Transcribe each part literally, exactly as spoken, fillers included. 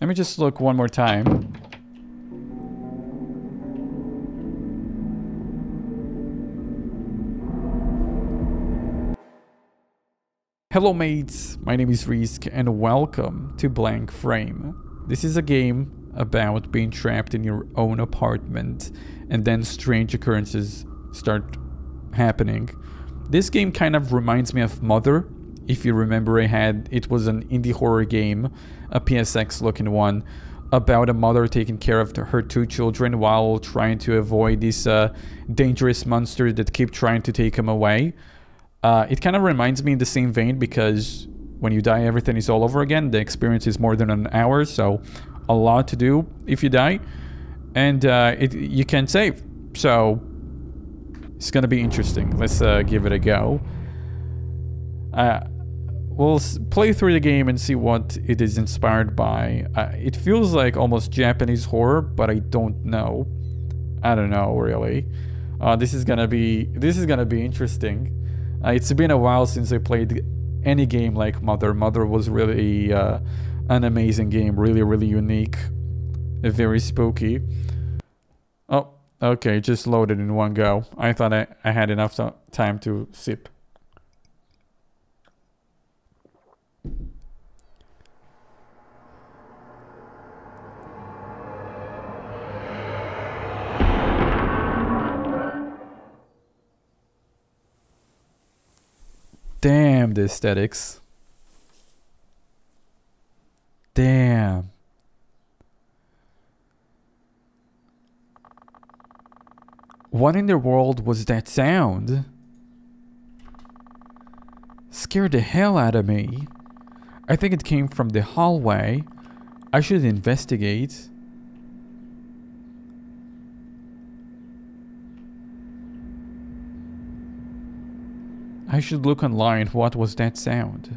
Let me just look one more time. Hello mates, my name is Riesk and welcome to Blank Frame. This is a game about being trapped in your own apartment and then strange occurrences start happening. This game kind of reminds me of Mother. If you remember, I had it was an indie horror game, a P S X looking one, about a mother taking care of her two children while trying to avoid these uh, dangerous monsters that keep trying to take them away. Uh, it kind of reminds me in the same vein because when you die, everything is all over again. The experience is more than an hour, so a lot to do if you die. And uh, it, you can't save, so it's going to be interesting. Let's uh, give it a go. Uh, we'll play through the game and see what it is inspired by. Uh, it feels like almost Japanese horror, but I don't know. I don't know, really. Uh, this is going to be, this is going to be interesting. Uh, it's been a while since I played any game like Mother. Mother was really uh, an amazing game, really, really unique, very spooky. Oh, okay, just loaded in one go. I thought I, I had enough to time to sip. Damn the aesthetics. Damn. What in the world was that sound? Scared the hell out of me. I think it came from the hallway. I should investigate. I should look online. What was that sound?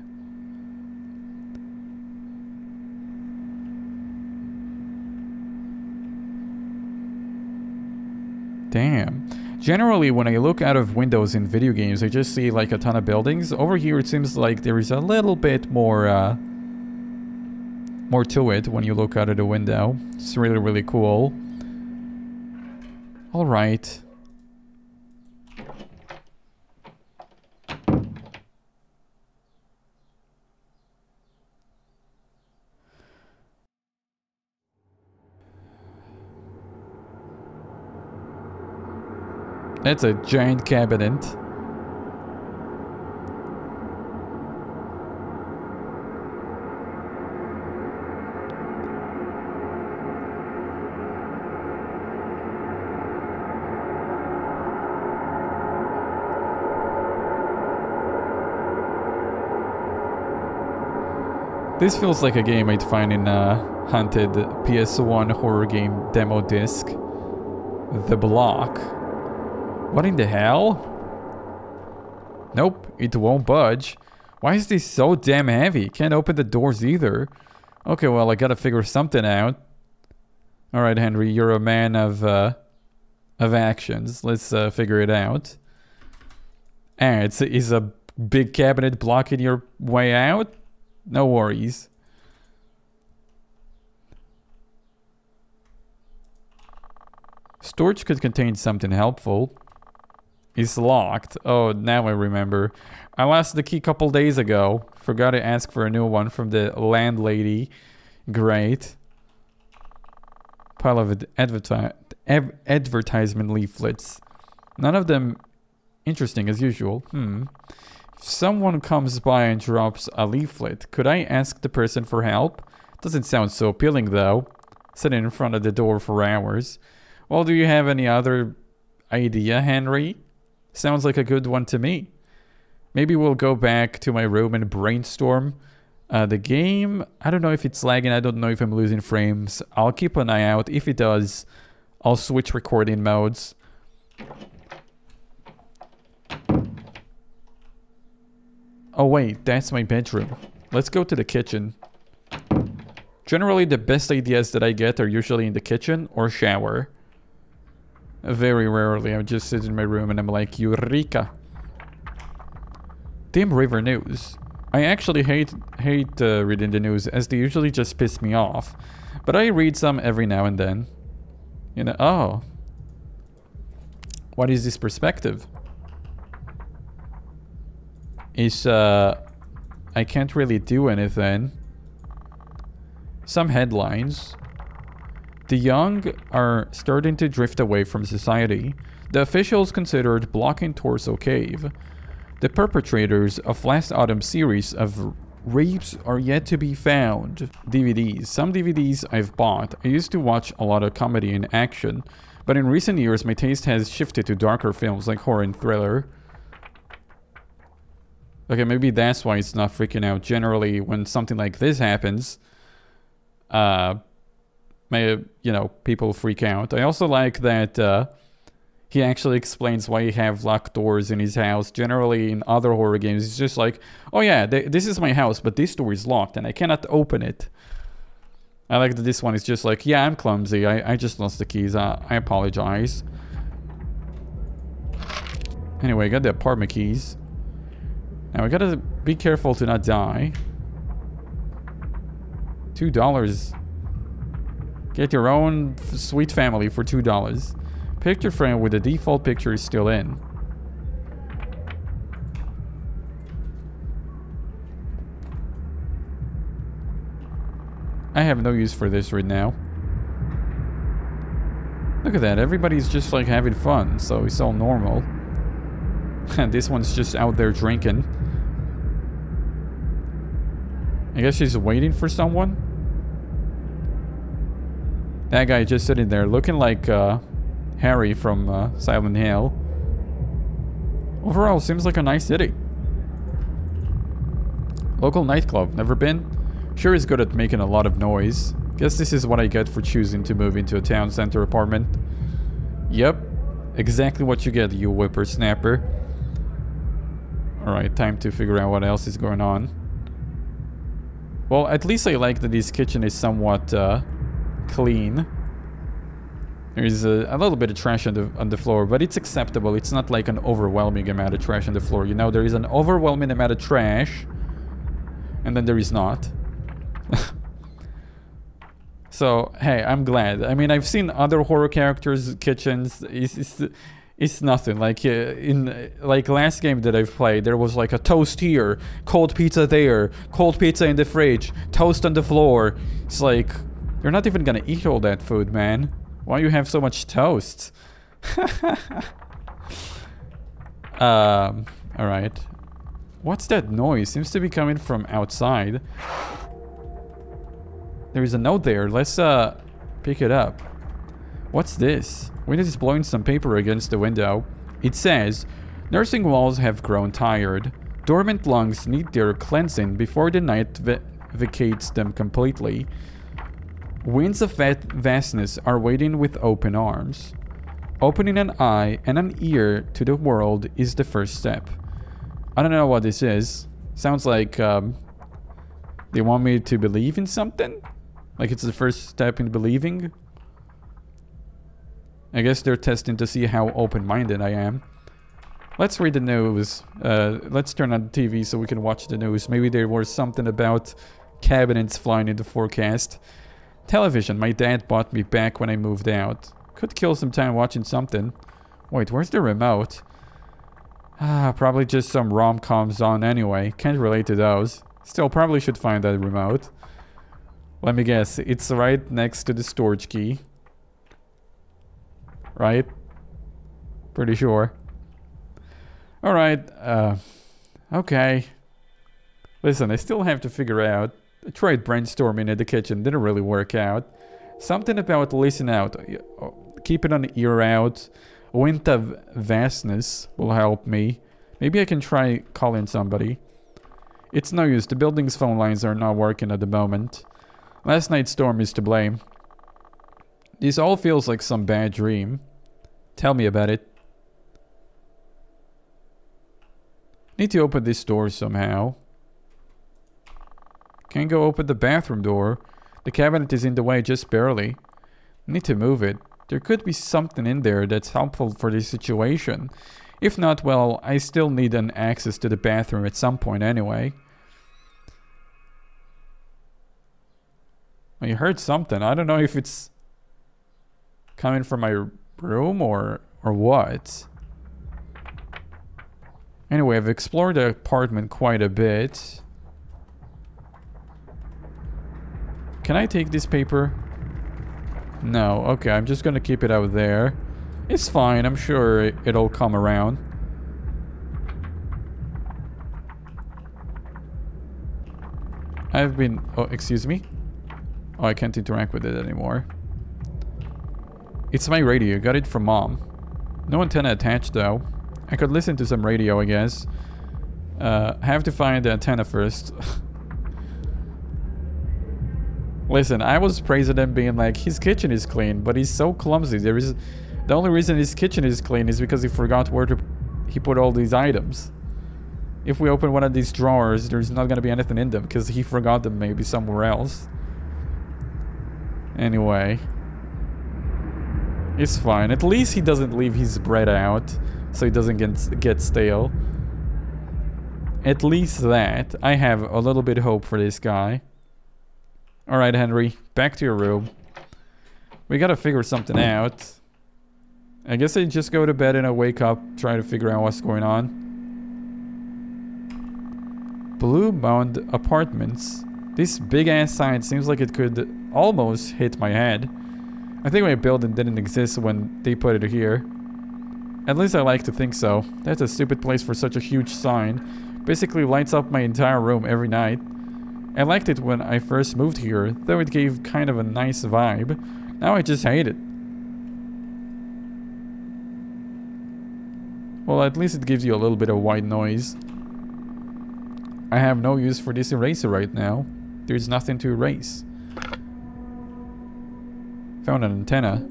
Damn. Generally, when I look out of windows in video games, I just see like a ton of buildings. Over here, it seems like there is a little bit more, uh, more to it when you look out of the window. It's really, really cool. All right. That's a giant cabinet. This feels like a game I'd find in a haunted P S one horror game demo disc. The Block. What in the hell? Nope, it won't budge. Why is this so damn heavy? Can't open the doors either. Okay, well, I gotta figure something out. All right, Henry, you're a man of uh, of actions. Let's uh, figure it out. Ah, it's is a big cabinet blocking your way out? No worries. Storage could contain something helpful. It's locked. Oh, now I remember. I lost the key a couple days ago. Forgot to ask for a new one from the landlady. Great. Pile of adverti ad advertisement leaflets. None of them interesting as usual. Hmm. If someone comes by and drops a leaflet, could I ask the person for help? Doesn't sound so appealing though. Sitting in front of the door for hours. Well, do you have any other idea, Henry? Sounds like a good one to me. Maybe we'll go back to my room and brainstorm uh, the game. I don't know if it's lagging. I don't know if I'm losing frames. I'll keep an eye out. If it does, I'll switch recording modes. Oh, wait. That's my bedroom. Let's go to the kitchen. Generally, the best ideas that I get are usually in the kitchen or shower. Very rarely, I just sit in my room and I'm like, Eureka! Tim River News. I actually hate hate uh, reading the news, as they usually just piss me off. But I read some every now and then. You know, oh. What is this perspective? Is uh, I can't really do anything. Some headlines. The young are starting to drift away from society. The officials considered blocking Torso Cave. The perpetrators of last autumn's series of rapes are yet to be found. D V Ds. Some D V Ds I've bought. I used to watch a lot of comedy and action, but in recent years my taste has shifted to darker films like horror and thriller. Okay, maybe that's why it's not freaking out. Generally, when something like this happens, uh, may, you know, people freak out. I also like that uh, he actually explains why he have locked doors in his house. Generally, in other horror games, it's just like, oh yeah, th this is my house, but this door is locked and I cannot open it. I like that this one is just like, yeah, I'm clumsy. I, I just lost the keys. Uh, I apologize. Anyway, I got the apartment keys. Now, we gotta be careful to not die. Two dollars. Get your own f sweet family for two dollars. Picture frame with the default picture is still in. I have no use for this right now. Look at that. Everybody's just like having fun, so it's all normal. This one's just out there drinking. I guess she's waiting for someone. That guy just sitting there looking like uh, Harry from uh, Silent Hill. Overall, seems like a nice city. Local nightclub. Never been? Sure is good at making a lot of noise. Guess this is what I get for choosing to move into a town center apartment. Yep. Exactly what you get, you whippersnapper. Alright, time to figure out what else is going on. Well, at least I like that this kitchen is somewhat uh, clean. There's a, a little bit of trash on the, on the floor, but it's acceptable. It's not like an overwhelming amount of trash on the floor. You know, there is an overwhelming amount of trash, and then there is not. So, hey, I'm glad. I mean, I've seen other horror characters' kitchens. It's, it's, it's nothing. Like, uh, in like last game that I've played, there was like a toast here, cold pizza there, cold pizza in the fridge, toast on the floor. It's like, you're not even gonna eat all that food, man. Why you have so much toast? um, alright. What's that noise? Seems to be coming from outside. There is a note there. Let's uh, pick it up. What's this? Wind is blowing some paper against the window. It says, nursing walls have grown tired. Dormant lungs need their cleansing before the night va vacates them completely. Winds of vastness are waiting with open arms. Opening an eye and an ear to the world is the first step. I don't know what this is. Sounds like um, they want me to believe in something? Like it's the first step in believing? I guess they're testing to see how open-minded I am. Let's read the news. Uh, let's turn on the T V so we can watch the news. Maybe there was something about cabinets flying in the forecast. Television. My dad bought me back when I moved out. Could kill some time watching something. Wait, where's the remote? Ah, probably just some rom-coms on anyway. Can't relate to those. Still, probably should find that remote. Let me guess, it's right next to the storage key. Right? Pretty sure. Alright, uh, okay. Listen, I still have to figure out. I tried brainstorming in the kitchen, didn't really work out. Something about listen out, keeping an ear out. Wind of vastness will help me. Maybe I can try calling somebody. It's no use, the building's phone lines are not working at the moment. Last night's storm is to blame. This all feels like some bad dream. Tell me about it. Need to open this door somehow. Can't go open the bathroom door. The cabinet is in the way just barely. Need to move it. There could be something in there that's helpful for this situation. If not, well, I still need an access to the bathroom at some point anyway. Well, you heard something. I don't know if it's coming from my room or or what. Anyway, I've explored the apartment quite a bit. Can I take this paper? No. Okay, I'm just gonna keep it out there. It's fine. I'm sure it'll come around. I've been... Oh, excuse me. Oh, I can't interact with it anymore. It's my radio. Got it from Mom. No antenna attached, though. I could listen to some radio, I guess. Uh, I have to find the antenna first. Listen, I was praising him being like, his kitchen is clean, but he's so clumsy. There is... The only reason his kitchen is clean is because he forgot where to... He put all these items. If we open one of these drawers, there's not going to be anything in them because he forgot them maybe somewhere else. Anyway. It's fine. At least he doesn't leave his bread out so he doesn't get, get stale. At least that. I have a little bit of hope for this guy. Alright, Henry. Back to your room. We gotta figure something out. I guess I just go to bed and I wake up, try to figure out what's going on. Blue Mound apartments. This big ass sign seems like it could almost hit my head. I think my building didn't exist when they put it here. At least I like to think so. That's a stupid place for such a huge sign. Basically lights up my entire room every night. I liked it when I first moved here, though it gave kind of a nice vibe. Now I just hate it. Well, at least it gives you a little bit of white noise. I have no use for this eraser right now. There's nothing to erase. Found an antenna.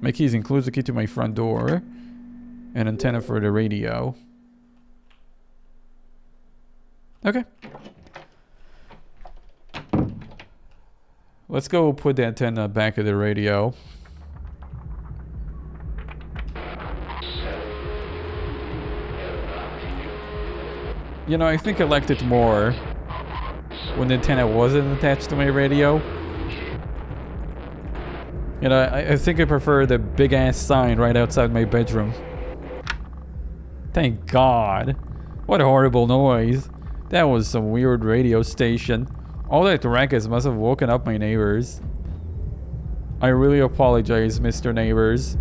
My keys includes a key to my front door. An antenna for the radio. Okay. Let's go put the antenna back at the radio. You know, I think I liked it more when the antenna wasn't attached to my radio. You know, I, I think I prefer the big-ass sign right outside my bedroom. Thank God. What a horrible noise. That was some weird radio station. All that ruckus must have woken up my neighbors. I really apologize, Mister Neighbors.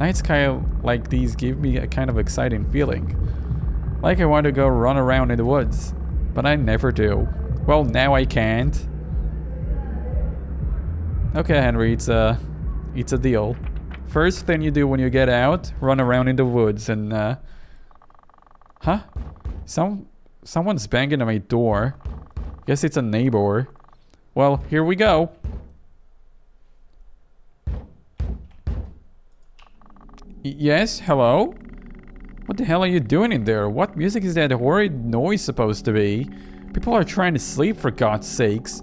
Night sky like these give me a kind of exciting feeling. Like I want to go run around in the woods, but I never do. Well, now I can't. Okay, Henry, it's a, it's a deal. First thing you do when you get out, run around in the woods and, uh... Huh? Some, someone's banging on my door. Guess it's a neighbor. Well, here we go. Y- yes, hello? What the hell are you doing in there? What music is that horrid noise supposed to be? People are trying to sleep, for God's sakes.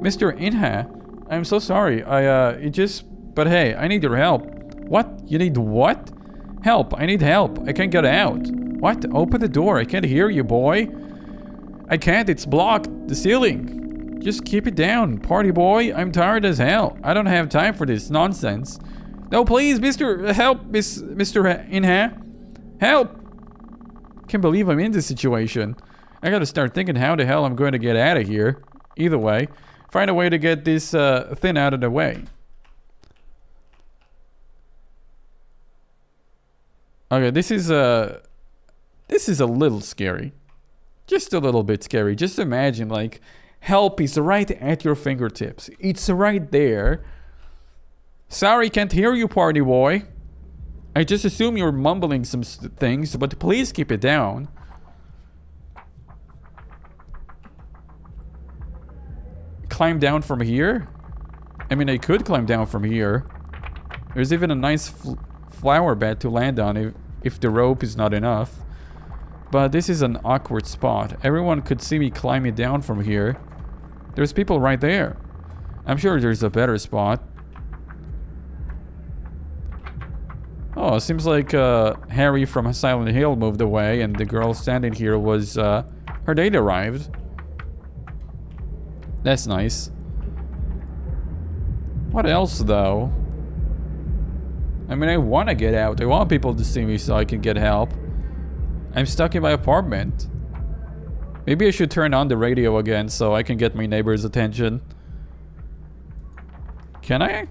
Mister Inha, I'm so sorry. I, uh, it just... But hey, I need your help. What? You need what? Help. I need help. I can't get out. What? Open the door. I can't hear you, boy. I can't. It's blocked. The ceiling. Just keep it down, party boy. I'm tired as hell. I don't have time for this nonsense. No, please, Mister Help, Miss, Mister Inha. Help! Can't believe I'm in this situation. I gotta start thinking how the hell I'm going to get out of here. Either way, find a way to get this uh, thing out of the way. Okay, this is a... Uh, this is a little scary. Just a little bit scary. Just imagine, like, help is right at your fingertips. It's right there. Sorry, can't hear you, party boy. I just assume you're mumbling some things, but please keep it down. Climb down from here? I mean, I could climb down from here. There's even a nice fl flower bed to land on if, if the rope is not enough. But this is an awkward spot. Everyone could see me climbing down from here. There's people right there. I'm sure there's a better spot. Oh, it seems like uh, Harry from Silent Hill moved away and the girl standing here was, uh, her date arrived. That's nice. What else, though? I mean, I want to get out. I want people to see me so I can get help. I'm stuck in my apartment. Maybe I should turn on the radio again so I can get my neighbor's attention. Can I?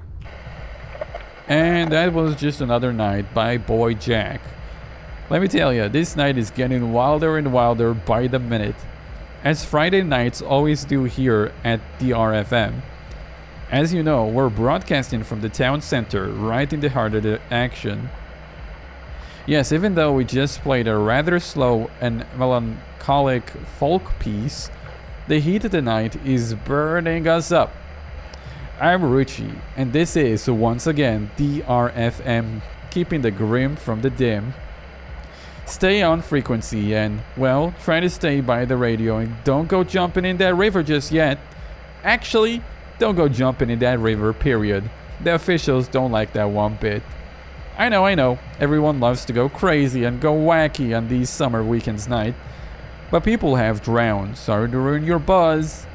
And that was just another night by Boy Jack. Let me tell you, this night is getting wilder and wilder by the minute. As Friday nights always do here at D R F M. As you know, we're broadcasting from the town center, right in the heart of the action. Yes, even though we just played a rather slow and melancholic folk piece, the heat of the night is burning us up. I'm Rucci, and this is, once again, D R F M, keeping the grim from the dim. Stay on frequency and, well, try to stay by the radio and don't go jumping in that river just yet. Actually, don't go jumping in that river, period. The officials don't like that one bit. I know, I know, everyone loves to go crazy and go wacky on these summer weekends night. But people have drowned, sorry to ruin your buzz.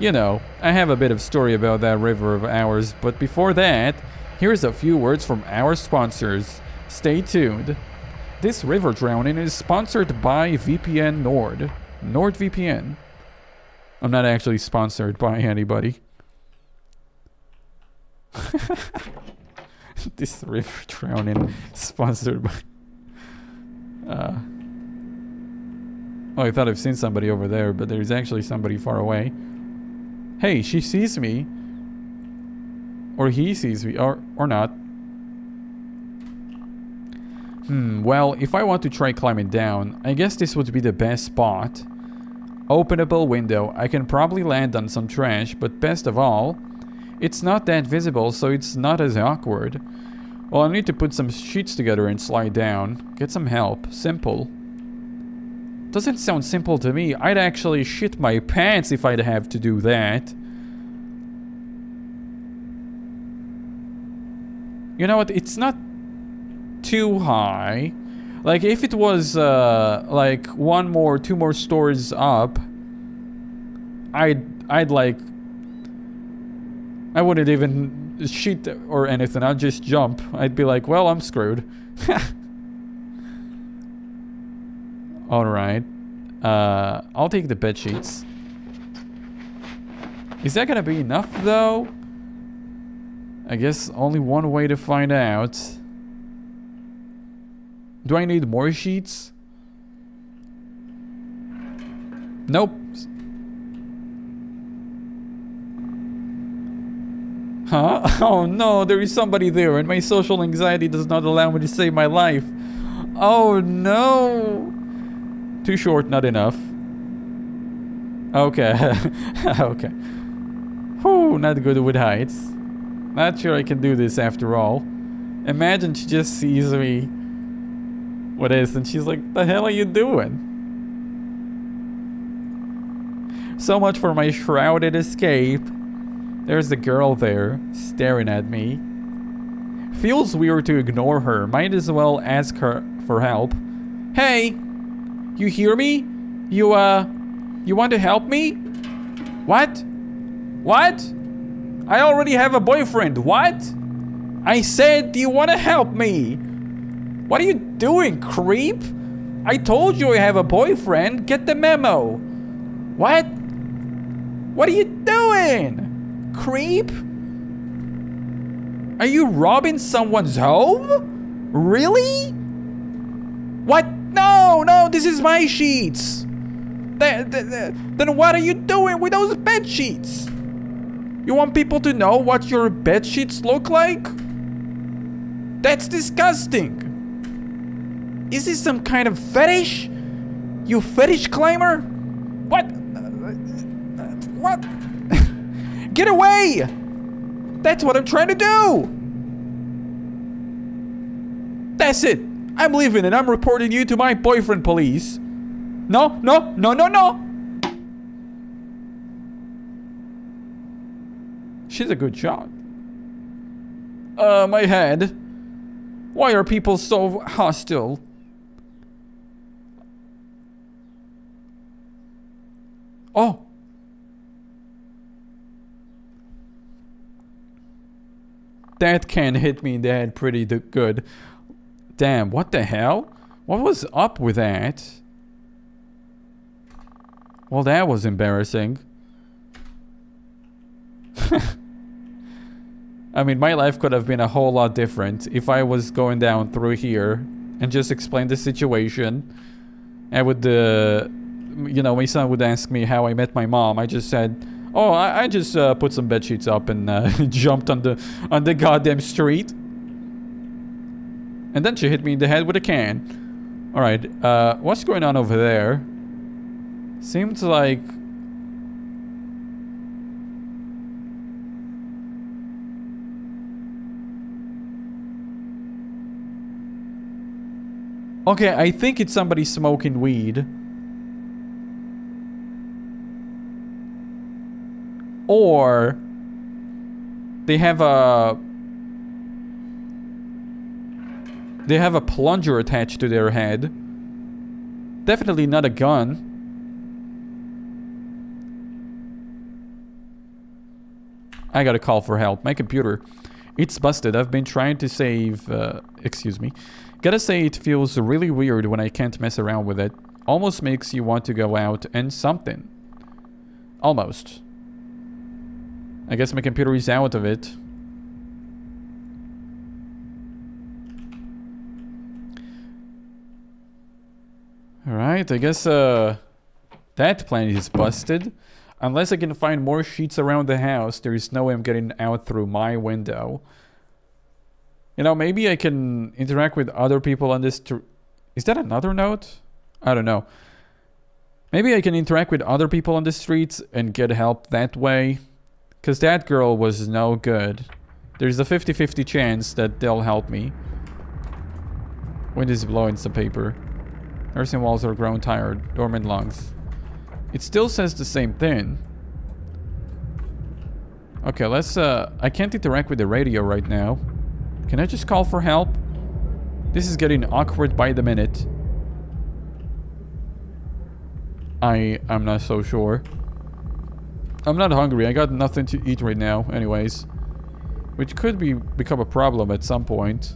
You know, I have a bit of story about that river of ours, but before that, here's a few words from our sponsors. Stay tuned. This river drowning is sponsored by V P N Nord. NordVPN. I'm not actually sponsored by anybody. This river drowning sponsored by uh, oh, I thought I've seen somebody over there, but there's actually somebody far away. Hey, she sees me, or he sees me, or or not. Hmm, well, if I want to try climbing down, I guess this would be the best spot. Openable window. I can probably land on some trash, but best of all, it's not that visible, so it's not as awkward. Well, I need to put some sheets together and slide down. Get some help. Simple. Doesn't sound simple to me. I'd actually shit my pants if I'd have to do that. You know what? It's not too high. Like, if it was, uh, like, one more, two more stories up, I'd, I'd, like... I wouldn't even shit or anything. I'd just jump. I'd be like, well, I'm screwed. Alright. Uh, I'll take the bed sheets. Is that gonna be enough, though? I guess only one way to find out. Do I need more sheets? Nope. Huh? Oh no, there is somebody there and my social anxiety does not allow me to save my life. Oh no! Too short, not enough. Okay. Okay. Whew, not good with heights. Not sure I can do this after all. Imagine she just sees me. What is? And she's like, the hell are you doing? So much for my shrouded escape. There's the girl there, staring at me. Feels weird to ignore her. Might as well ask her for help. Hey! You hear me? You, uh... You want to help me? What? What? I already have a boyfriend. What? I said, do you want to help me? What are you doing, creep? I told you I have a boyfriend. Get the memo. What? What are you doing? Creep? Are you robbing someone's home? Really? What? No, no, this is my sheets. Th th th then what are you doing with those bed sheets? You want people to know what your bed sheets look like? That's disgusting. Is this some kind of fetish? You fetish climber? What? What? Get away! That's what I'm trying to do! That's it! I'm leaving and I'm reporting you to my boyfriend police! No, no, no, no, no! She's a good shot. Uh, my head. Why are people so hostile? Oh! That can hit me in the head pretty good. Damn, what the hell? What was up with that? Well, that was embarrassing. I mean, my life could have been a whole lot different if I was going down through here and just explained the situation. I would, uh, you know, my son would ask me how I met my mom. I just said, oh, I, I just uh, put some bed sheets up and uh, jumped on the on the goddamn street. And then she hit me in the head with a can. All right, uh, what's going on over there? Seems like... Okay, I think it's somebody smoking weed. Or... They have a... They have a plunger attached to their head. Definitely not a gun. I gotta call for help. My computer, it's busted. I've been trying to save... Uh, excuse me. Gotta say, it feels really weird when I can't mess around with it. Almost makes you want to go out and something. Almost. I guess my computer is out of it. Alright, I guess uh, that plan is busted. Unless I can find more sheets around the house, there is no way I'm getting out through my window. You know, maybe I can interact with other people on this... Is that another note? I don't know. Maybe I can interact with other people on the streets and get help that way. Because that girl was no good. There's a fifty fifty chance that they'll help me. Wind is blowing some paper. Nursing walls are grown tired. Dormant lungs. It still says the same thing. Okay, let's... Uh, I can't interact with the radio right now. Can I just call for help? This is getting awkward by the minute. I am not so sure. I'm not hungry. I got nothing to eat right now anyways. Which could be become a problem at some point.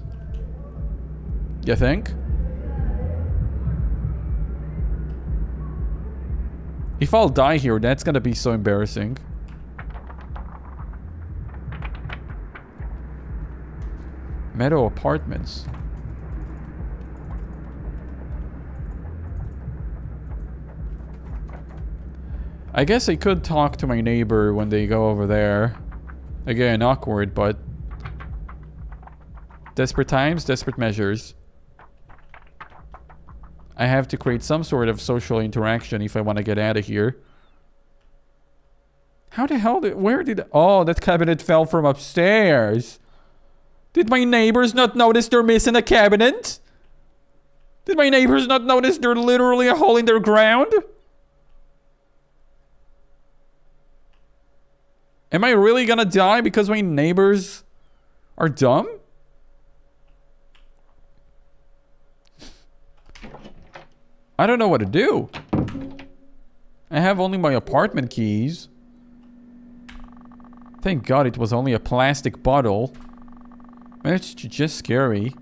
You think? If I'll die here, that's gonna be so embarrassing. Meadow apartments. I guess I could talk to my neighbor when they go over there. Again, awkward, but... Desperate times, desperate measures. I have to create some sort of social interaction if I want to get out of here. How the hell did... Where did... Oh, that cabinet fell from upstairs. Did my neighbors not notice they're missing a cabinet? Did my neighbors not notice they're literally a hole in their ground? Am I really gonna die because my neighbors are dumb? I don't know what to do. I have only my apartment keys. Thank God it was only a plastic bottle. That's just scary.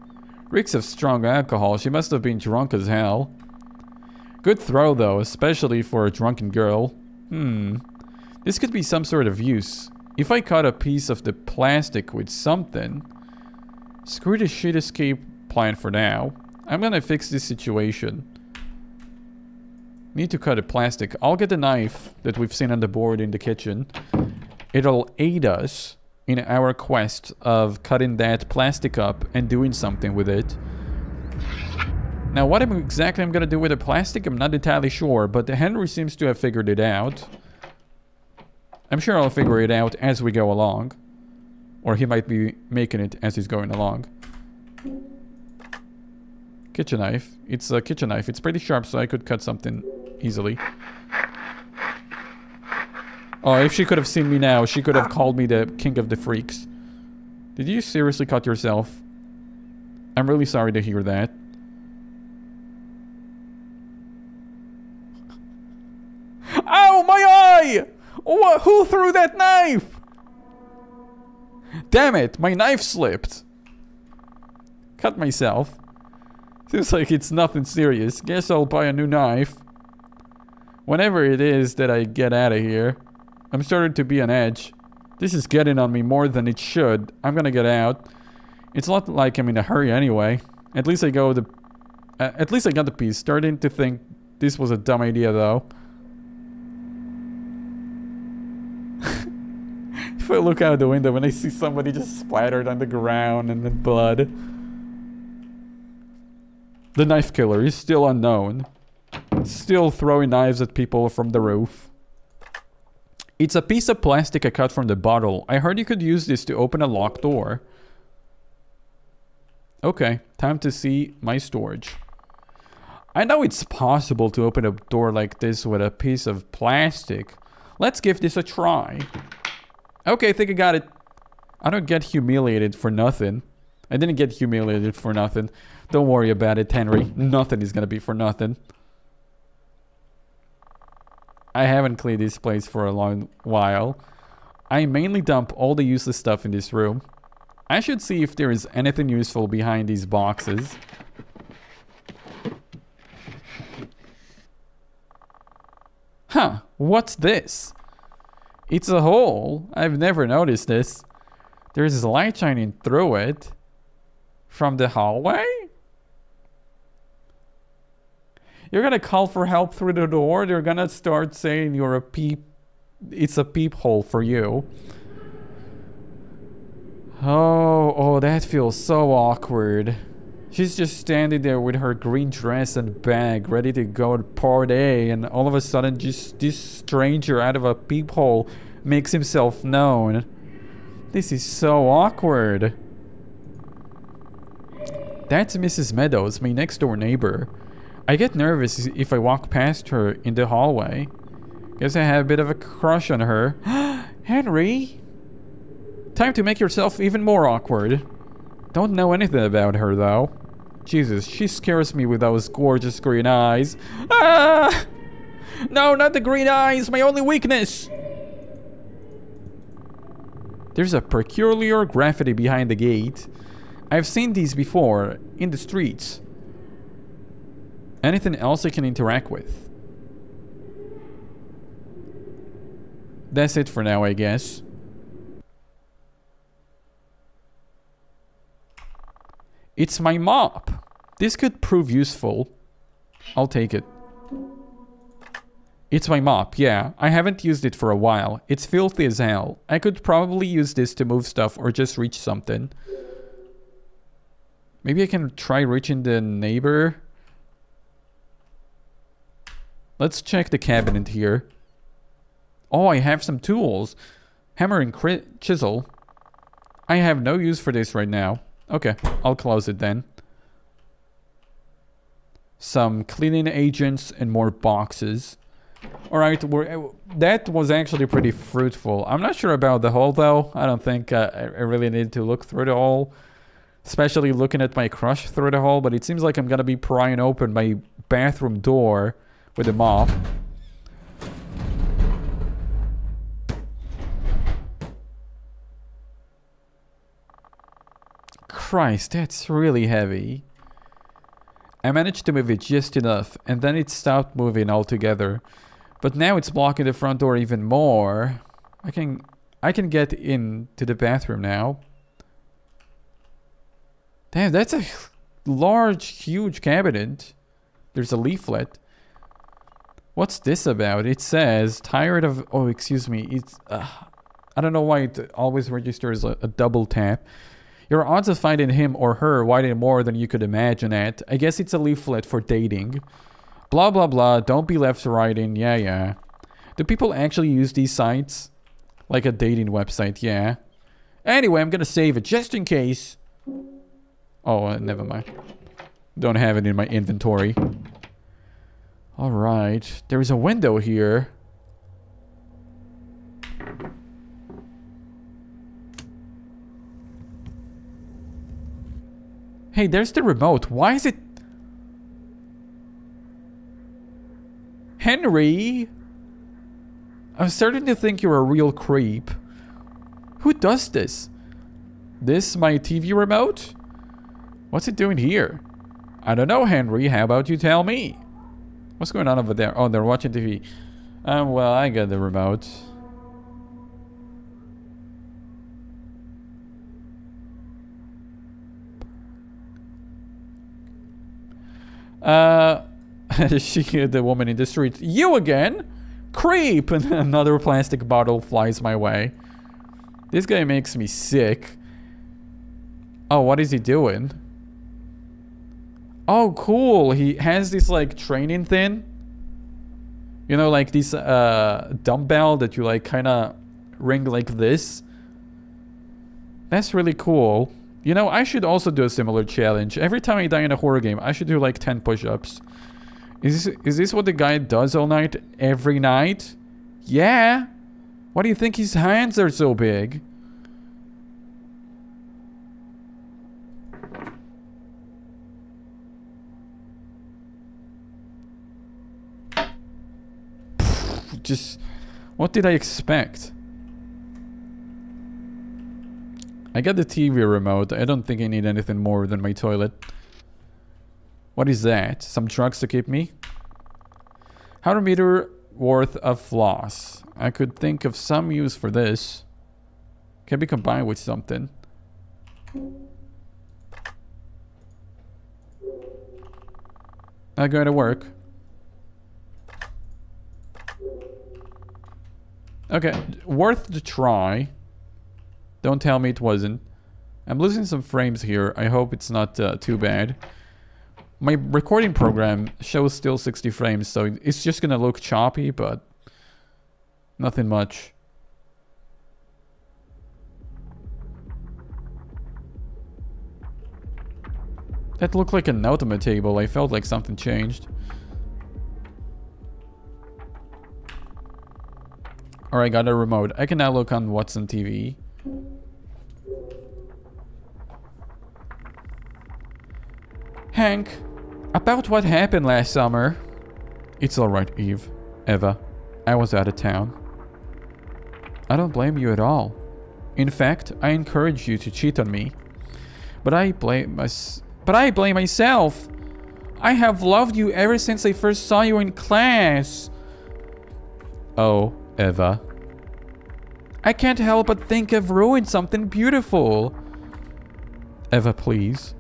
Reeks of strong alcohol. She must have been drunk as hell. Good throw, though, especially for a drunken girl. Hmm. This could be some sort of use. If I cut a piece of the plastic with something... Screw the shit escape plan for now. I'm gonna fix this situation. Need to cut a plastic. I'll get the knife that we've seen on the board in the kitchen. It'll aid us in our quest of cutting that plastic up and doing something with it. Now, what exactly I'm gonna do with the plastic, I'm not entirely sure, but Henry seems to have figured it out. I'm sure I'll figure it out as we go along. Or he might be making it as he's going along. Kitchen knife. It's a kitchen knife. It's pretty sharp, so I could cut something easily. Oh, if she could have seen me now, she could have called me the king of the freaks. Did you seriously cut yourself? I'm really sorry to hear that. Ow, my eye! Wh- who threw that knife? Damn it! My knife slipped! Cut myself. Seems like it's nothing serious. Guess I'll buy a new knife. Whenever it is that I get out of here. I'm starting to be on edge. This is getting on me more than it should. I'm gonna get out. It's not like I'm in a hurry anyway. At least I go the... Uh, at least I got the piece. Starting to think this was a dumb idea though. If I look out the window and I see somebody just splattered on the ground and the blood. The knife killer is still unknown. Still throwing knives at people from the roof. It's a piece of plastic I cut from the bottle. I heard you could use this to open a locked door. Okay, time to see my storage. I know it's possible to open a door like this with a piece of plastic. Let's give this a try. Okay, I think I got it. I don't get humiliated for nothing. I didn't get humiliated for nothing. Don't worry about it, Henry. Nothing is gonna be for nothing. I haven't cleaned this place for a long while. I mainly dump all the useless stuff in this room. I should see if there is anything useful behind these boxes. Huh, what's this? It's a hole. I've never noticed this. There's light shining through it. From the hallway? You're gonna call for help through the door. They're gonna start saying you're a peep. It's a peephole for you. Oh, oh, that feels so awkward. She's just standing there with her green dress and bag, ready to go to party, and all of a sudden, just this stranger out of a peephole makes himself known. This is so awkward. That's Missus Meadows, my next-door neighbor. I get nervous if I walk past her in the hallway. Guess I have a bit of a crush on her. Henry! Time to make yourself even more awkward. Don't know anything about her, though. Jesus, she scares me with those gorgeous green eyes. Ah! No, not the green eyes! My only weakness! There's a peculiar graffiti behind the gate. I've seen these before, in the streets. Anything else I can interact with? That's it for now, I guess. It's my mop. This could prove useful. I'll take it. It's my mop, yeah. I haven't used it for a while. It's filthy as hell. I could probably use this to move stuff or just reach something. Maybe I can try reaching the neighbor. Let's check the cabinet here. Oh, I have some tools. Hammer and chisel. I have no use for this right now. Okay, I'll close it then. Some cleaning agents and more boxes. Alright, we're, that was actually pretty fruitful. I'm not sure about the hole though. I don't think uh, I really need to look through the hole. Especially looking at my crush through the hole. But it seems like I'm gonna be prying open my bathroom door with a mop. Christ, that's really heavy. I managed to move it just enough, and then it stopped moving altogether. But now it's blocking the front door even more. I can I can get into the bathroom now. Damn, that's a large, huge cabinet. There's a leaflet. What's this about? It says, tired of... Oh, excuse me. It's. Uh, I don't know why it always registers a, a double tap. Your odds of finding him or her widened more than you could imagine at. I guess it's a leaflet for dating. Blah, blah, blah. Don't be left writing. Yeah, yeah. Do people actually use these sites? Like a dating website, yeah. Anyway, I'm going to save it just in case. Oh, uh, never mind. Don't have it in my inventory. All right. There is a window here. Hey, there's the remote. Why is it... Henry? I'm starting to think you're a real creep. Who does this? This my T V remote? What's it doing here? I don't know, Henry. How about you tell me? What's going on over there? Oh, they're watching T V. Um, well, I got the remote. Uh, she, the woman in the street. You again? Creep! And another plastic bottle flies my way. This guy makes me sick. Oh, what is he doing? Oh, cool. He has this, like, training thing. You know, like this uh, dumbbell that you, like, kind of ring like this. That's really cool. You know, I should also do a similar challenge. Every time I die in a horror game, I should do, like, ten push-ups. Is this, is this what the guy does all night, every night? Yeah. Why do you think his hands are so big? Just, what did I expect? I got the T V remote. I don't think I need anything more than my toilet. What is that? Some drugs to keep me? one hundred meter worth of floss. I could think of some use for this. Can be combined with something. Not going to work. Okay, worth the try. Don't tell me it wasn't. I'm losing some frames here. I hope it's not uh, too bad. My recording program shows still sixty frames, so it's just gonna look choppy, but nothing much. That looked like a note on my table. I felt like something changed. Or I got a remote. I can now look on what's on T V. Hank, about what happened last summer. It's alright, Eve. Eva, I was out of town. I don't blame you at all. In fact, I encourage you to cheat on me. But I blame us. But I blame myself. I have loved you ever since I first saw you in class. Oh, Eva. I can't help but think I've ruined something beautiful. Eva, please.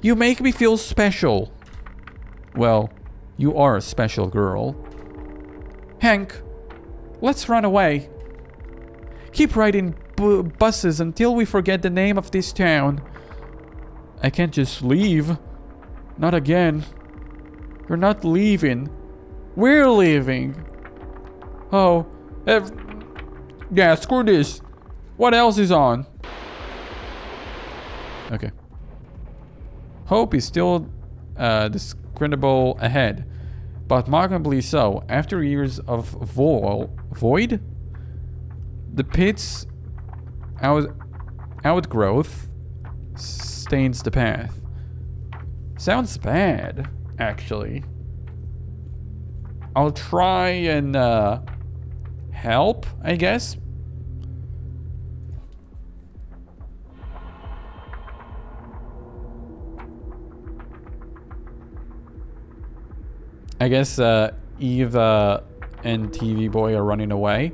You make me feel special. Well, you are a special girl. Hank, let's run away. Keep riding bu buses until we forget the name of this town. I can't just leave. Not again. You're not leaving. We're leaving. Oh, if, yeah, screw this. What else is on? Okay. Hope is still uh, discernible ahead, but markedly so. After years of vo void, the pit's out outgrowth stains the path. Sounds bad, actually. I'll try and... Uh, help, I guess. I guess uh, Eva and T V Boy are running away.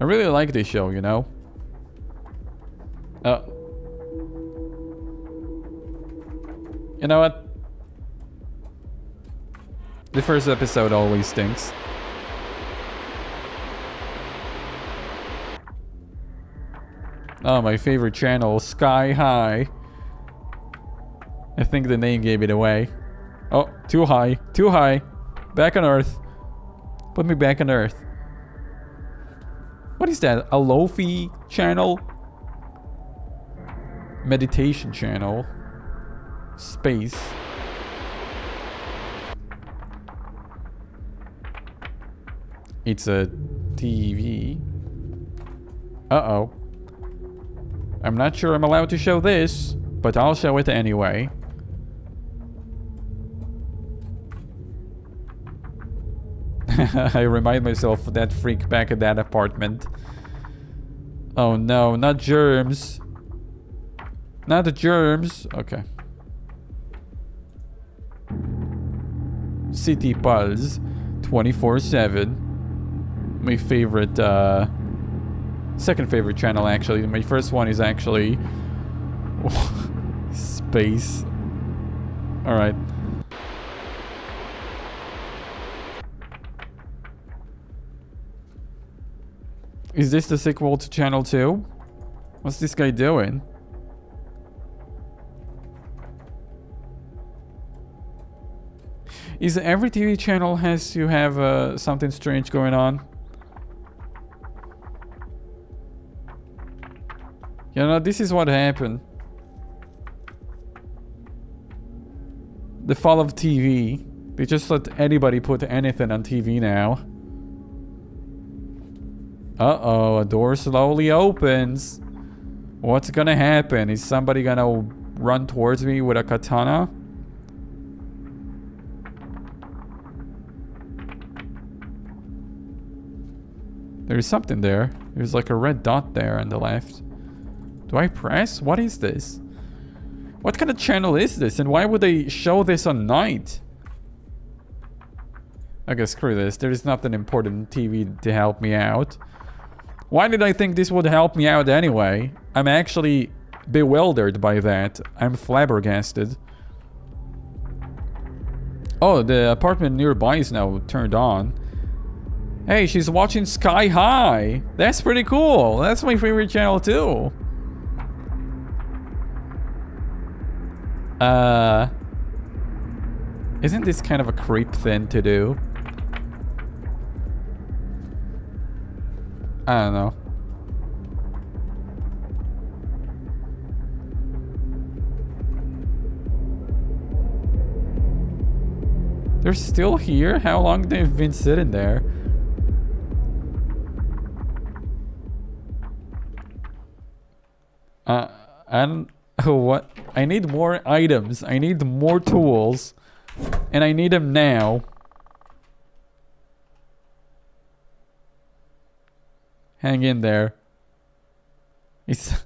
I really like this show, you know. Uh, you know what? The first episode always stinks. Oh, my favorite channel, Sky High. I think the name gave it away. Oh, too high, too high. Back on Earth. Put me back on Earth. What is that? A Lofi channel? Meditation channel. Space. It's a T V. Uh-oh. I'm not sure I'm allowed to show this, but I'll show it anyway. I remind myself of that freak back at that apartment. Oh no, not germs. Not the germs. Okay. City Pulse twenty-four seven. My favorite, uh... second favorite channel, actually. My first one is actually... Space. Alright. Is this the sequel to Channel two? What's this guy doing? Is every T V channel has to have uh, something strange going on? You know, this is what happened. The fall of T V. They just let anybody put anything on T V now. Uh-oh, a door slowly opens. What's gonna happen? Is somebody gonna run towards me with a katana? There's something there. There's like a red dot there on the left. Do I press? What is this? What kind of channel is this? And why would they show this on night? Okay, screw this. There is nothing important on T V to help me out. Why did I think this would help me out anyway? I'm actually bewildered by that. I'm flabbergasted. Oh, the apartment nearby is now turned on. Hey, she's watching Sky High. That's pretty cool. That's my favorite channel too. Uh, isn't this kind of a creep thing to do? I don't know. They're still here? How long they've been sitting there? Uh, I don't... What? I need more items. I need more tools. And I need them now. Hang in there. It's,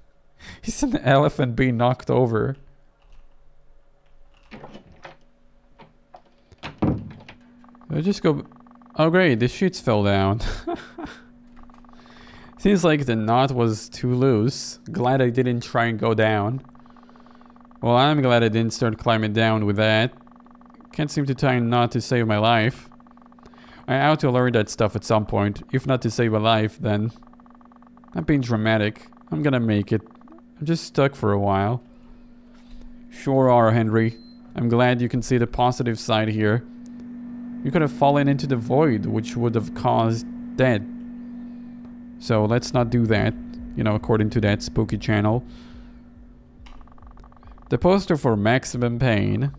it's an elephant being knocked over. I'll just go... Oh great, the sheets fell down. Seems like the knot was too loose. Glad I didn't try and go down. Well, I'm glad I didn't start climbing down with that. Can't seem to tie a knot to save my life. I ought to learn that stuff at some point. If not to save a life, then... I'm being dramatic. I'm gonna make it. I'm just stuck for a while. Sure are, Henry. I'm glad you can see the positive side here. You could have fallen into the void, which would have caused death. So let's not do that, you know, according to that spooky channel. The poster for Maximum Pain.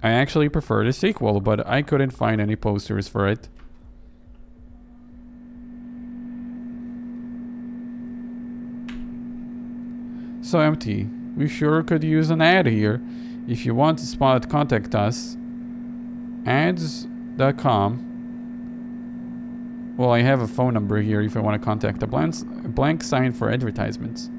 I actually prefer the sequel, but I couldn't find any posters for it. So empty. We sure could use an ad here. If you want to spot, contact us. ads dot com. Well, I have a phone number here if I want to contact the blank, blank sign for advertisements.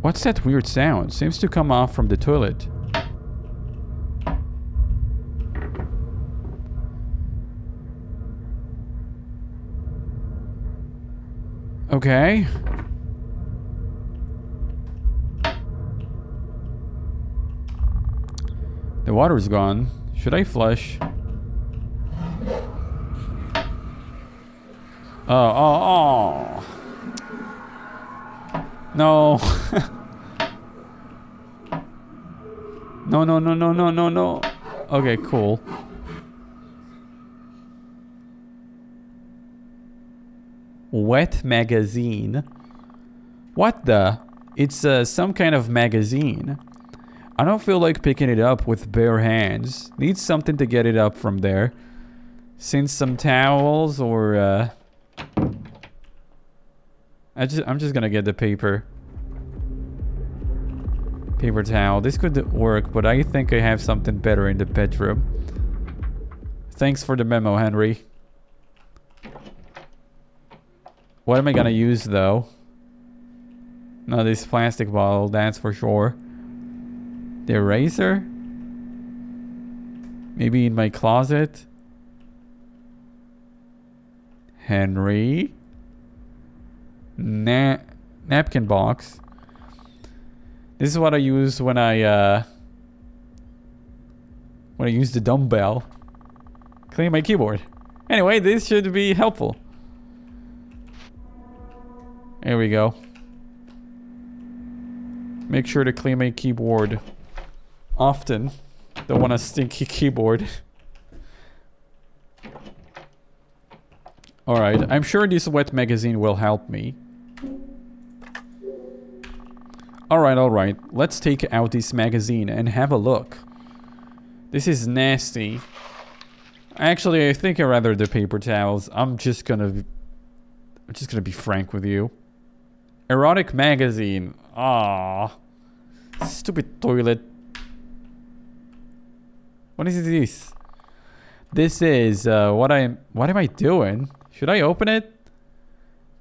What's that weird sound? Seems to come off from the toilet. Okay. The water's gone. Should I flush? Oh, oh, oh. No. No, no, no, no, no, no, no. Okay, cool. Wet magazine. What the? It's uh, some kind of magazine. I don't feel like picking it up with bare hands. Need something to get it up from there. Since some towels or... Uh, I just, I'm just gonna get the paper. Paper towel. This could work, but I think I have something better in the bedroom. Thanks for the memo, Henry. What am I gonna use, though? No, this plastic bottle, that's for sure. The eraser? Maybe in my closet? Henry? Na napkin box. This is what I use when I, uh... when I use the dumbbell. Clean my keyboard. Anyway, this should be helpful. There we go. Make sure to clean my keyboard often. Don't want a stinky keyboard. Alright, I'm sure this wet magazine will help me. Alright, alright. Let's take out this magazine and have a look. This is nasty. Actually, I think I'd rather the paper towels. I'm just gonna... I'm just gonna be frank with you. Erotic magazine. Ah, stupid toilet. What is this? This is uh, what I'm. What am I doing? Should I open it?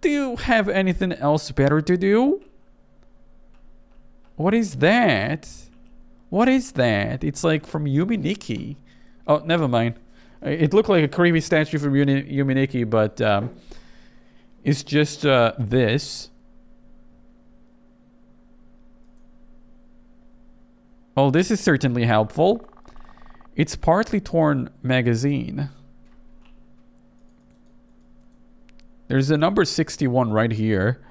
Do you have anything else better to do? What is that? What is that? It's like from Yumi Nikki. Oh, never mind. It looked like a creepy statue from Yumi Nikki, but um, it's just uh, this. Oh, this is certainly helpful. It's partly torn magazine. There's a number sixty-one right here.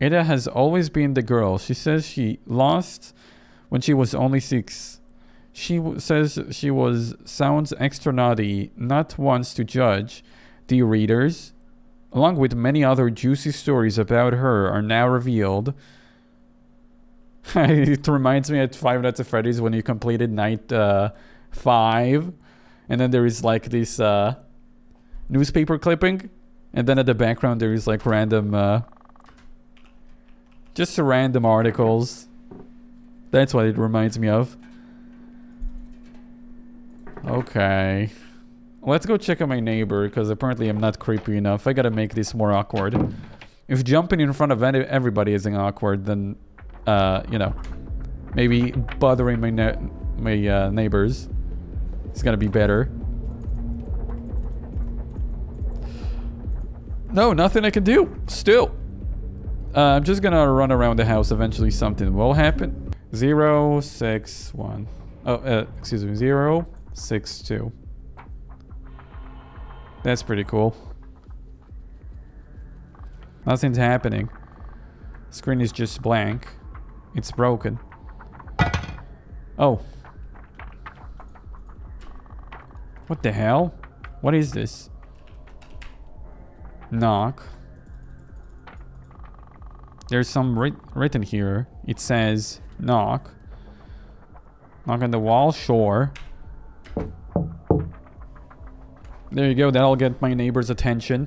Ida has always been the girl. She says she lost when she was only six. She w says she was sounds extra naughty, not once to judge. The readers, along with many other juicy stories about her, are now revealed. It reminds me at Five Nights at Freddy's when you completed night uh, five, and then there is like this uh, newspaper clipping, and then at the background there is like random, uh, just random articles. That's what it reminds me of. Okay, let's go check on my neighbor because apparently I'm not creepy enough. I gotta make this more awkward. If jumping in front of everybody isn't awkward, then. Uh, you know, maybe bothering my ne my uh, neighbors is gonna be better. No, nothing I can do. Still, uh, I'm just gonna run around the house. Eventually, something will happen. Zero six one. Oh, uh, excuse me. Zero six two. That's pretty cool. Nothing's happening. Screen is just blank. It's broken. Oh. What the hell? What is this? Knock. There's some writ written here. It says knock. Knock on the wall? Sure. There you go. That'll get my neighbor's attention.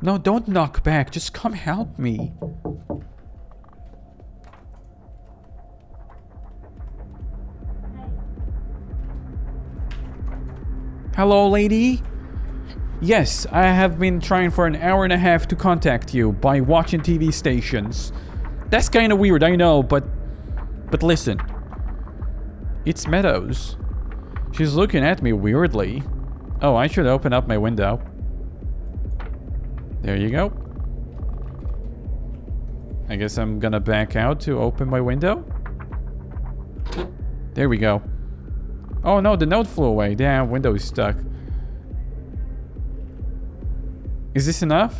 No, don't knock back. Just come help me. Hello, lady? Yes, I have been trying for an hour and a half to contact you by watching T V stations. That's kind of weird, I know, but... But listen. It's Meadows. She's looking at me weirdly. Oh, I should open up my window. There you go. I guess I'm gonna back out to open my window. There we go. Oh no, the note flew away. Damn, window is stuck. Is this enough?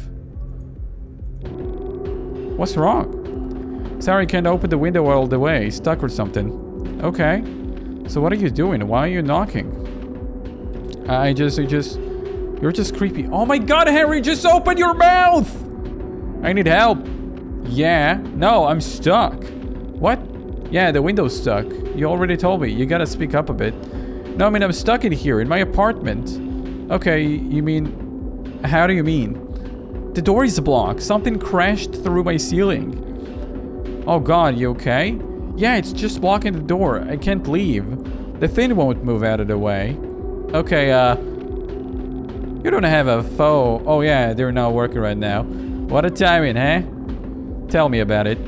What's wrong? Sorry, can't open the window all the way. Stuck or something. Okay. So what are you doing? Why are you knocking? I just, I just... You're just creepy. Oh my god, Harry, just open your mouth! I need help. Yeah. No, I'm stuck. What? Yeah, the window's stuck. You already told me. You gotta speak up a bit. No, I mean, I'm stuck in here, in my apartment. Okay, you mean... How do you mean? The door is blocked. Something crashed through my ceiling. Oh god, you okay? Yeah, it's just blocking the door. I can't leave. The thing won't move out of the way. Okay, uh... you don't have a phone. Oh yeah, they're not working right now. What a timing, eh? Tell me about it.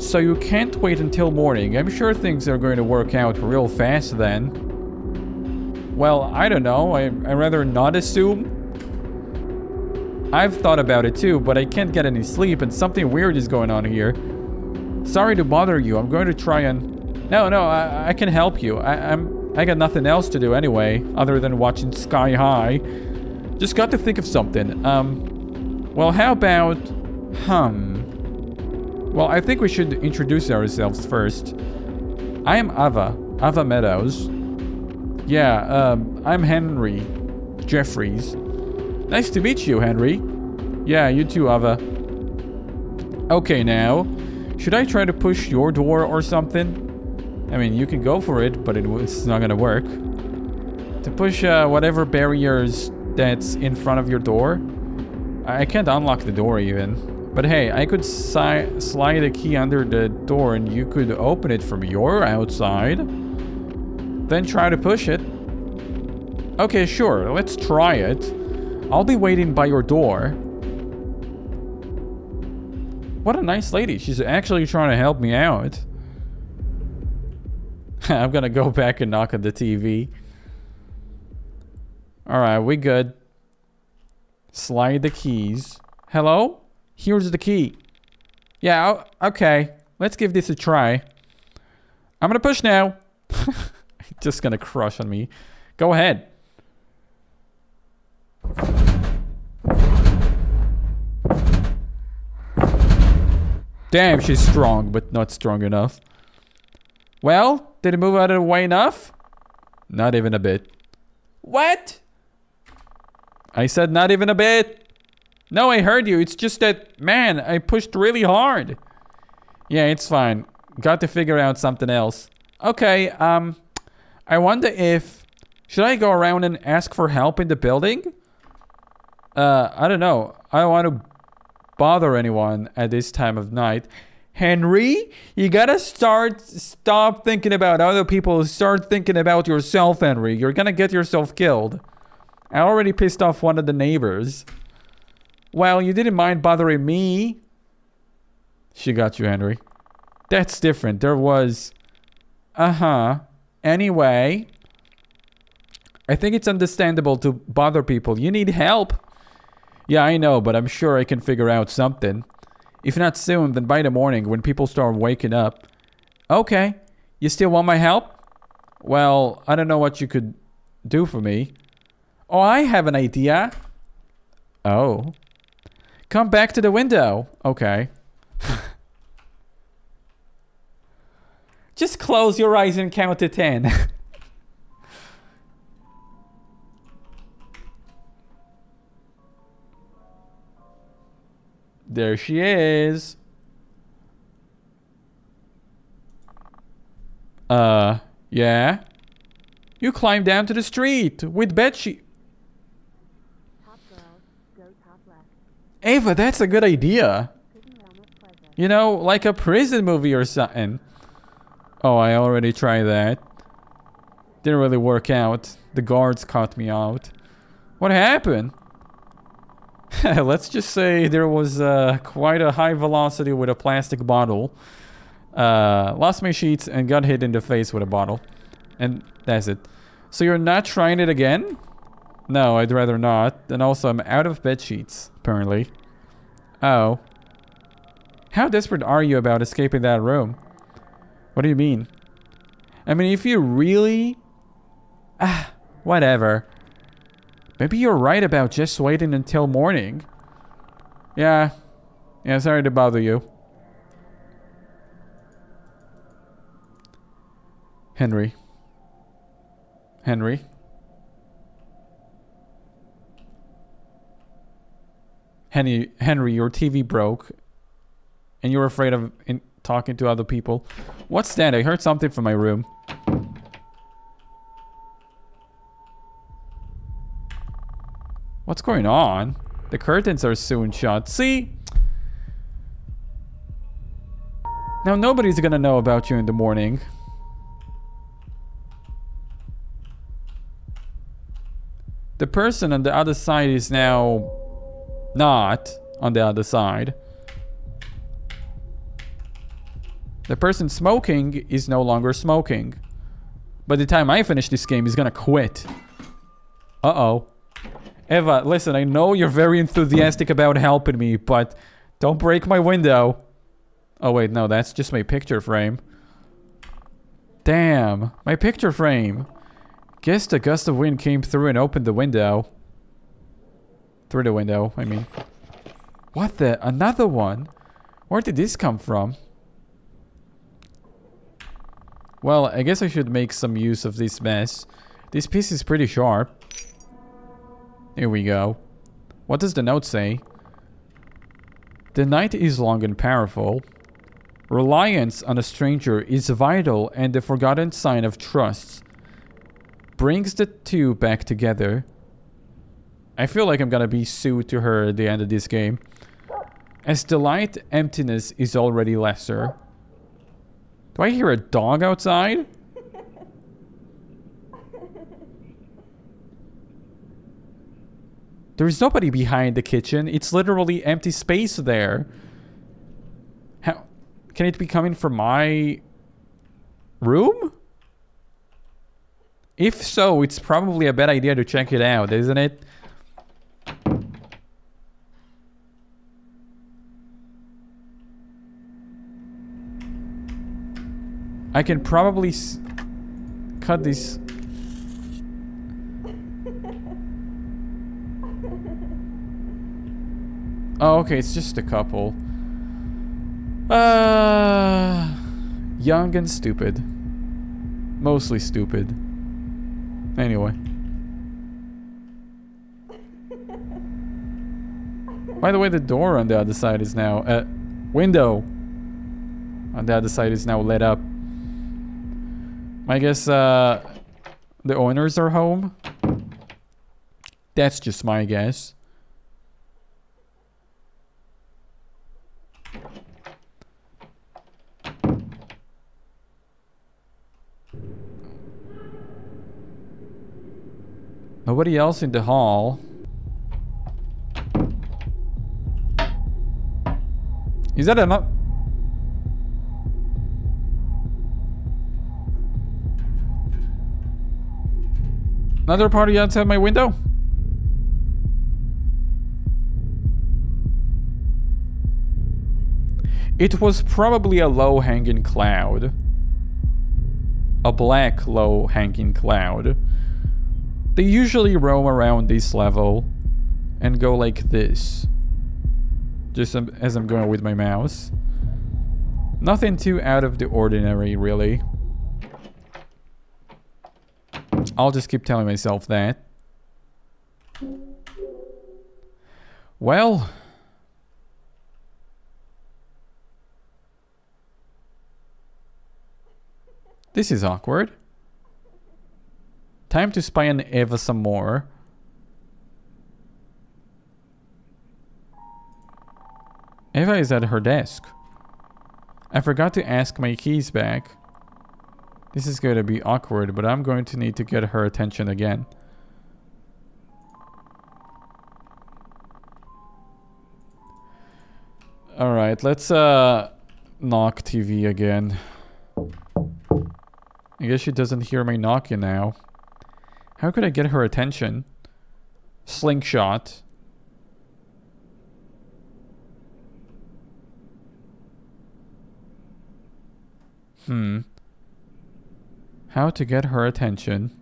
So you can't wait until morning. I'm sure things are going to work out real fast then. Well, I don't know. I, I'd rather not assume. I've thought about it too, but I can't get any sleep and something weird is going on here. Sorry to bother you. I'm going to try and... No, no, I, I can help you. I, I'm, I got nothing else to do anyway, other than watching Sky High. Just got to think of something. Um, well, how about... Hmm... Well, I think we should introduce ourselves first. I am Ava, Ava Meadows. Yeah, um, I'm Henry Jeffries. Nice to meet you, Henry. Yeah, you too, Ava. Okay, now, should I try to push your door or something? I mean, you can go for it, but it, it's not gonna work. To push uh, whatever barriers that's in front of your door? I can't unlock the door even. But hey, I could si- slide a key under the door and you could open it from your outside. Then try to push it. Okay, sure, let's try it. I'll be waiting by your door. What a nice lady. She's actually trying to help me out. I'm gonna go back and knock on the T V. Alright, we good. Slide the keys. Hello? Here's the key. Yeah, okay. Let's give this a try. I'm gonna push now. Just gonna crush on me. Go ahead. Damn, she's strong, but not strong enough. Well, did it move out of the way enough? Not even a bit. What? I said not even a bit. No, I heard you. It's just that, man, I pushed really hard. Yeah, it's fine. Got to figure out something else. Okay, um, I wonder if... Should I go around and ask for help in the building? Uh, I don't know. I don't want to bother anyone at this time of night. Henry, you gotta start... Stop thinking about other people. Start thinking about yourself, Henry. You're gonna get yourself killed. I already pissed off one of the neighbors. Well, you didn't mind bothering me. She got you, Henry. That's different. There was... Uh-huh. Anyway. I think it's understandable to bother people. You need help. Yeah, I know, but I'm sure I can figure out something. If not soon, then by the morning when people start waking up. Okay. You still want my help? Well, I don't know what you could do for me. Oh, I have an idea. Oh. Come back to the window. Okay. Just close your eyes and count to ten. There she is. Uh, yeah? You climb down to the street with bedsheet. Ava, that's a good idea. You know, like a prison movie or something. Oh, I already tried that. Didn't really work out. The guards caught me out. What happened? Let's just say there was uh, quite a high velocity with a plastic bottle. Uh, lost my sheets and got hit in the face with a bottle. And that's it. So you're not trying it again? No, I'd rather not. And also, I'm out of bed sheets, apparently. Oh. How desperate are you about escaping that room? What do you mean? I mean, if you really... Ah, whatever. Maybe you're right about just waiting until morning. Yeah. Yeah, sorry to bother you. Henry. Henry. Henry, Henry, your T V broke, and you're afraid of in talking to other people. What's that? I heard something from my room. What's going on? The curtains are soon shut. See? Now nobody's gonna know about you in the morning. The person on the other side is now not on the other side. The person smoking is no longer smoking. By the time I finish this game, he's gonna quit. Uh-oh. Ava, listen, I know you're very enthusiastic about helping me, but don't break my window. Oh wait, no, that's just my picture frame. Damn, my picture frame. Guess the gust of wind came through and opened the window. Through the window, I mean. What the? Another one? Where did this come from? Well, I guess I should make some use of this mess. This piece is pretty sharp. Here we go. What does the note say? The night is long and powerful. Reliance on a stranger is vital and the forgotten sign of trust. Brings the two back together. I feel like I'm gonna be sued to her at the end of this game. As the light, emptiness is already lesser. Do I hear a dog outside? There's nobody behind the kitchen. It's literally empty space there. How can it be coming from my room? If so, it's probably a bad idea to check it out, isn't it? I can probably s cut this. Oh, okay, it's just a couple. Uh, young and stupid. Mostly stupid. Anyway. By the way, the door on the other side is now... Uh, window! On the other side is now lit up. I guess, uh... the owners are home? That's just my guess. Nobody else in the hall. Is that enough? Another party outside my window? It was probably a low-hanging cloud. A black low-hanging cloud. They usually roam around this level and go like this. Just as I'm going with my mouse. Nothing too out of the ordinary, really. I'll just keep telling myself that. Well. This is awkward. Time to spy on Ava some more. Ava is at her desk. I forgot to ask my keys back. This is going to be awkward, but I'm going to need to get her attention again. Alright, let's uh, knock T V again. I guess she doesn't hear me knocking now. How could I get her attention? Slingshot. Hmm. How to get her attention?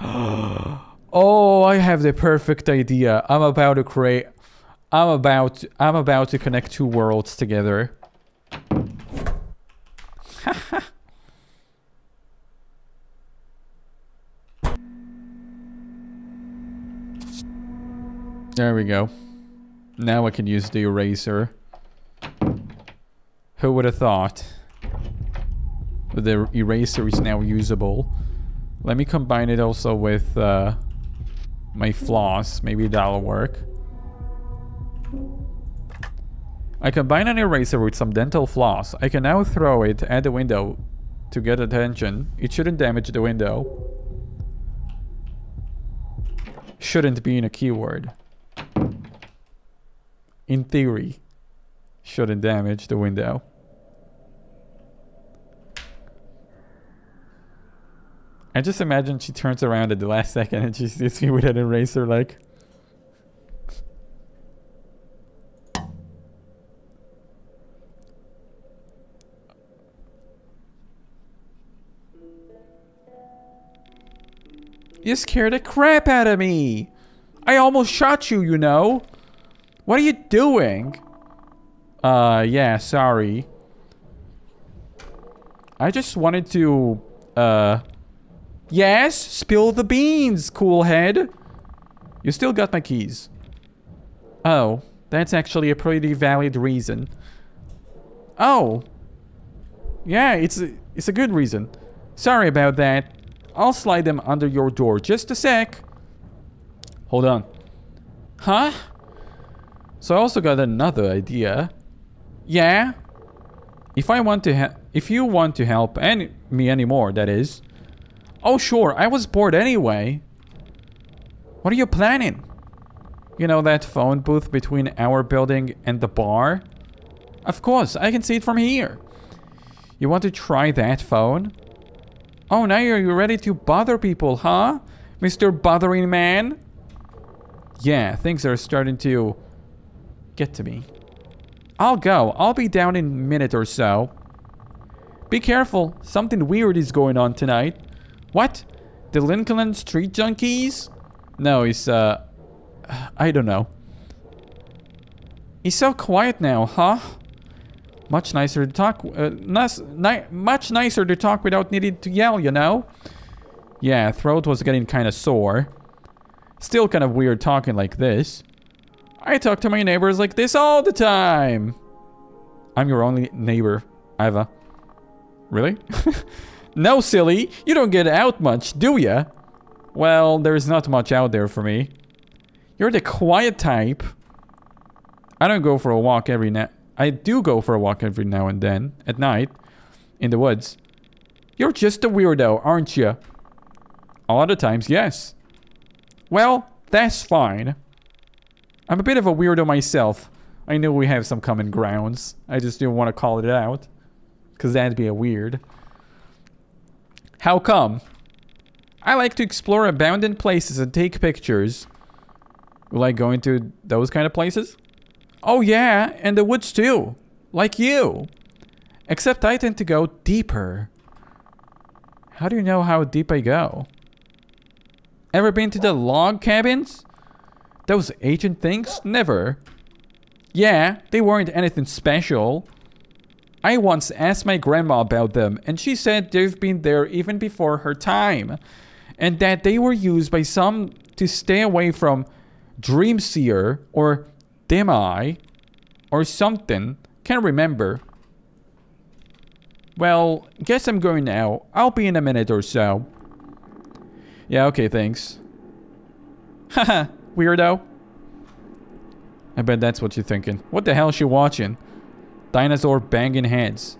Oh, I have the perfect idea. I'm about to create. I'm about. To, I'm about to connect two worlds together. There we go. Now I can use the eraser. Who would have thought? The eraser is now usable. Let me combine it also with uh, my floss. Maybe that'll work. I combine an eraser with some dental floss. I can now throw it at the window to get attention. It shouldn't damage the window. Shouldn't be in a keyword. In theory, shouldn't damage the window. I just imagine she turns around at the last second and she sees me with an eraser like... You scared the crap out of me! I almost shot you, you know! What are you doing? Uh, yeah, sorry. I just wanted to... Uh... Yes, spill the beans, cool head! You still got my keys. Oh, that's actually a pretty valid reason. Oh! Yeah, it's a, it's a good reason. Sorry about that. I'll slide them under your door. Just a sec. Hold on. Huh? So I also got another idea. Yeah? If I want to ha- if you want to help any- me anymore, that is. Oh sure, I was bored anyway. What are you planning? You know that phone booth between our building and the bar? Of course, I can see it from here. You want to try that phone? Oh, now you're ready to bother people, huh? Mister Bothering Man? Yeah, things are starting to get to me. I'll go. I'll be down in a minute or so. Be careful. Something weird is going on tonight. What? The Lincoln Street Junkies? No, it's, uh... I don't know. He's so quiet now, huh? Much nicer to talk. Uh, nice, ni much nicer to talk without needing to yell, you know. Yeah, throat was getting kind of sore. Still kind of weird talking like this. I talk to my neighbors like this all the time. I'm your only neighbor, Ava. Really? No, silly. You don't get out much, do ya? Well, there's not much out there for me. You're the quiet type. I don't go for a walk every night. I do go for a walk every now and then, at night, in the woods. You're just a weirdo, aren't you? A lot of times, yes. Well, that's fine. I'm a bit of a weirdo myself. I know we have some common grounds. I just didn't want to call it out. Because that'd be a weird. How come? I like to explore abandoned places and take pictures. You like going to those kind of places? Oh yeah, and the woods too. Like you. Except I tend to go deeper. How do you know how deep I go? Ever been to the log cabins? Those ancient things? Never. Yeah, they weren't anything special. I once asked my grandma about them, and she said they've been there even before her time. And that they were used by some to stay away from Dreamseer or... Demi or something. Can't remember. Well, guess I'm going now. I'll be in a minute or so. Yeah, okay, thanks. Haha, weirdo. I bet that's what you're thinking. What the hell is she watching? Dinosaur banging heads.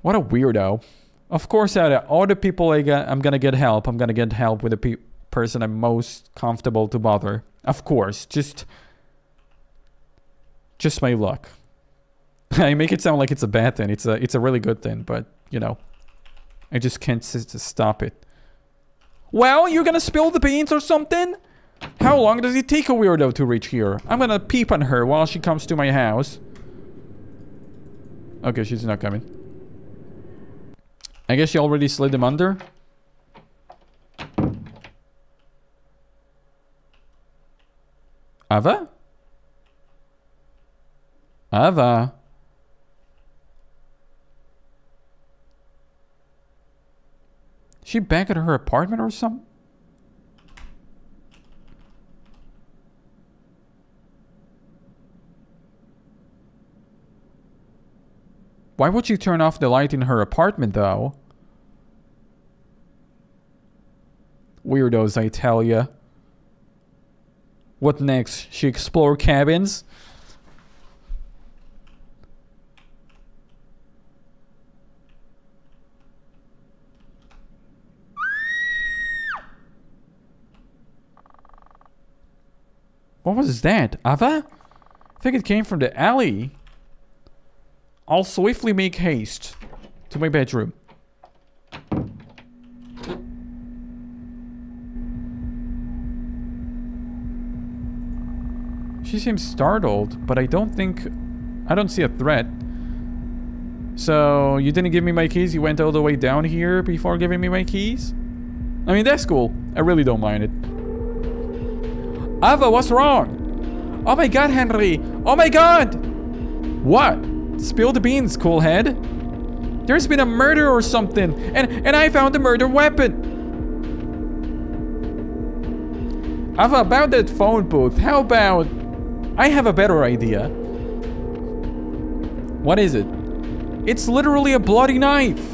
What a weirdo. Of course, out of all the people I got, I'm gonna get help. I'm gonna get help with the pe person I'm most comfortable to bother. Of course, just... Just my luck. I make it sound like it's a bad thing. It's a, it's a really good thing, but, you know. I just can't s stop it. Well, you're gonna spill the beans or something? How long does it take a weirdo to reach here? I'm gonna peep on her while she comes to my house. Okay, she's not coming. I guess she already slid them under. Ava? Ava? Is she back at her apartment or something? Why would she turn off the light in her apartment though? Weirdos, I tell ya. What next? She explore cabins? What was that? Ava? I think it came from the alley. I'll swiftly make haste to my bedroom. She seems startled, but I don't think... I don't see a threat. So, you didn't give me my keys? You went all the way down here before giving me my keys? I mean, that's cool. I really don't mind it. Ava, what's wrong? Oh my god, Henry! Oh my god! What? Spill the beans, coolhead. There's been a murder or something, and, and I found the murder weapon! Ava, about that phone booth, how about... I have a better idea. What is it? It's literally a bloody knife!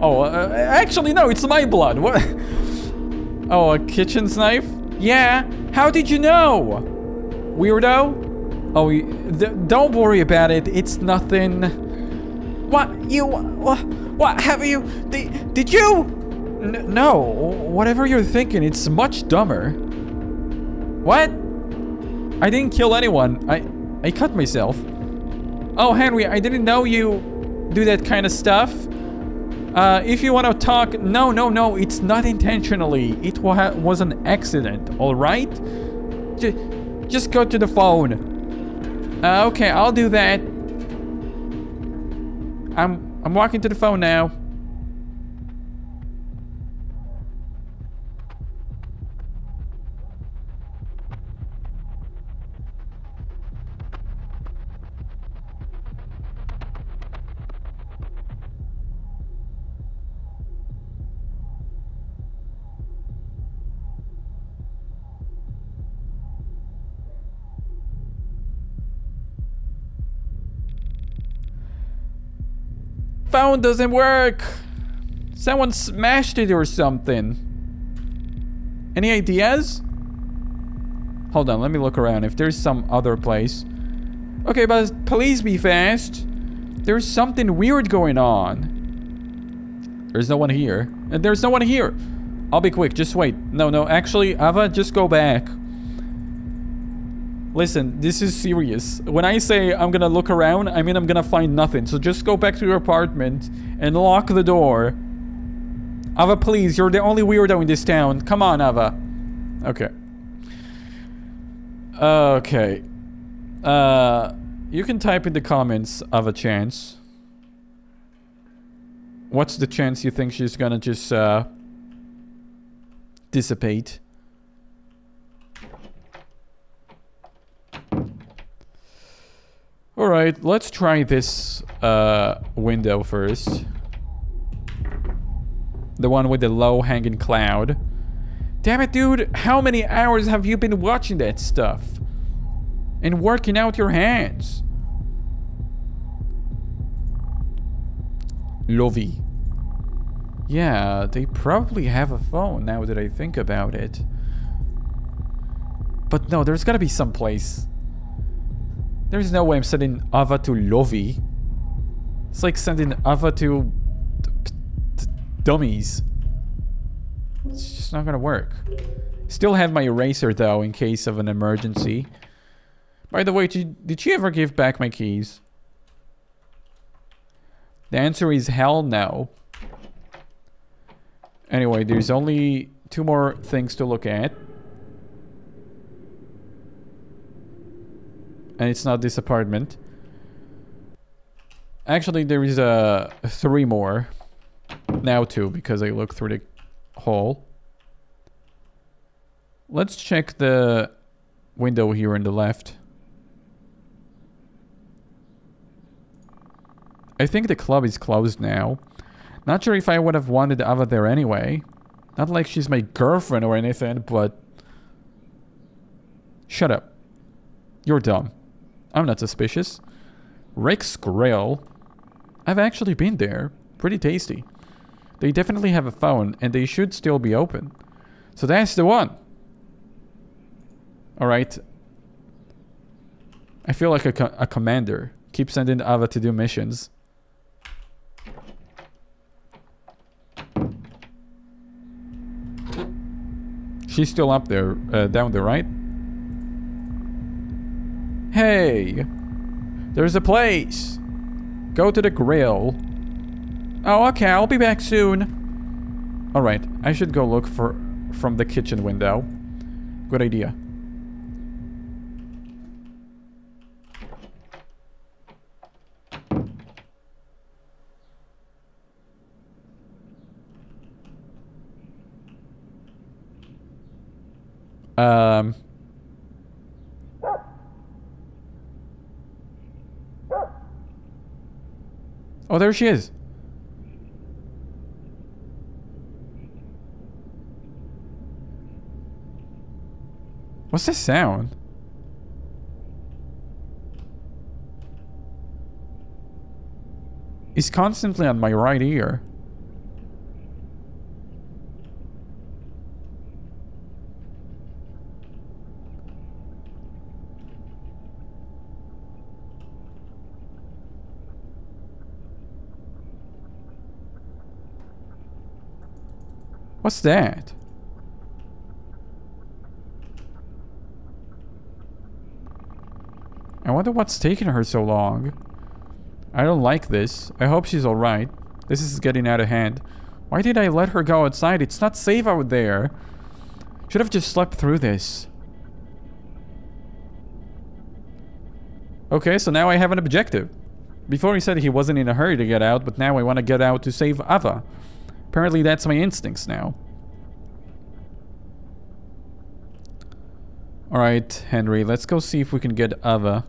Oh, uh, actually, no, it's my blood. What? Oh, a kitchen knife? Yeah. How did you know? Weirdo? Oh, you, don't worry about it. It's nothing. What? You... What? What have you... Did, did you... N no. Whatever you're thinking, it's much dumber. What? I didn't kill anyone. I... I cut myself. Oh, Henry, I didn't know you do that kind of stuff. Uh, if you want to talk... No, no, no, it's not intentionally. It wa was an accident, alright? J just go to the phone. Uh, okay, I'll do that. I'm, I'm walking to the phone now. Phone doesn't work. Someone smashed it or something. Any ideas? Hold on, let me look around if there's some other place. Okay, but please be fast. There's something weird going on. There's no one here. And there's no one here. I'll be quick, just wait. No, no, actually, Ava, just go back. Listen, this is serious. When I say I'm gonna look around, I mean I'm gonna find nothing. So just go back to your apartment and lock the door. Ava, please, you're the only weirdo in this town. Come on, Ava. Okay. Okay. Uh, you can type in the comments of a chance. What's the chance you think she's gonna just, uh... dissipate? Alright, let's try this uh, window first. The one with the low-hanging cloud. Damn it, dude! How many hours have you been watching that stuff? And working out your hands? Lovey. Yeah, they probably have a phone now that I think about it. But no, there's gotta be some place. There's no way I'm sending Ava to Lovey. It's like sending Ava to dummies. It's just not gonna work. Still have my eraser though in case of an emergency. By the way, did she ever give back my keys? The answer is hell no. Anyway, there's only two more things to look at. And it's not this apartment. Actually, there is uh, three more. Now two, because I looked through the hole. Let's check the window here on the left. I think the club is closed now. Not sure if I would have wanted Ava there anyway. Not like she's my girlfriend or anything, but... Shut up. You're dumb. I'm not suspicious. Rick's grill. I've actually been there. Pretty tasty. They definitely have a phone and they should still be open. So that's the one. Alright. I feel like a, co a commander. Keep sending Ava to do missions. She's still up there, uh, down there, right? Hey! There's a place! Go to the grill. Oh, okay, I'll be back soon. Alright, I should go look for from the kitchen window. Good idea. Um... Oh, there she is. What's this sound? It's constantly on my right ear. What's that? I wonder what's taking her so long. I don't like this. I hope she's alright. This is getting out of hand. Why did I let her go outside? It's not safe out there. Should have just slept through this. Okay, so now I have an objective. Before he said he wasn't in a hurry to get out, but now I want to get out to save Ava. Apparently that's my instincts now. Alright, Henry, let's go see if we can get Ava.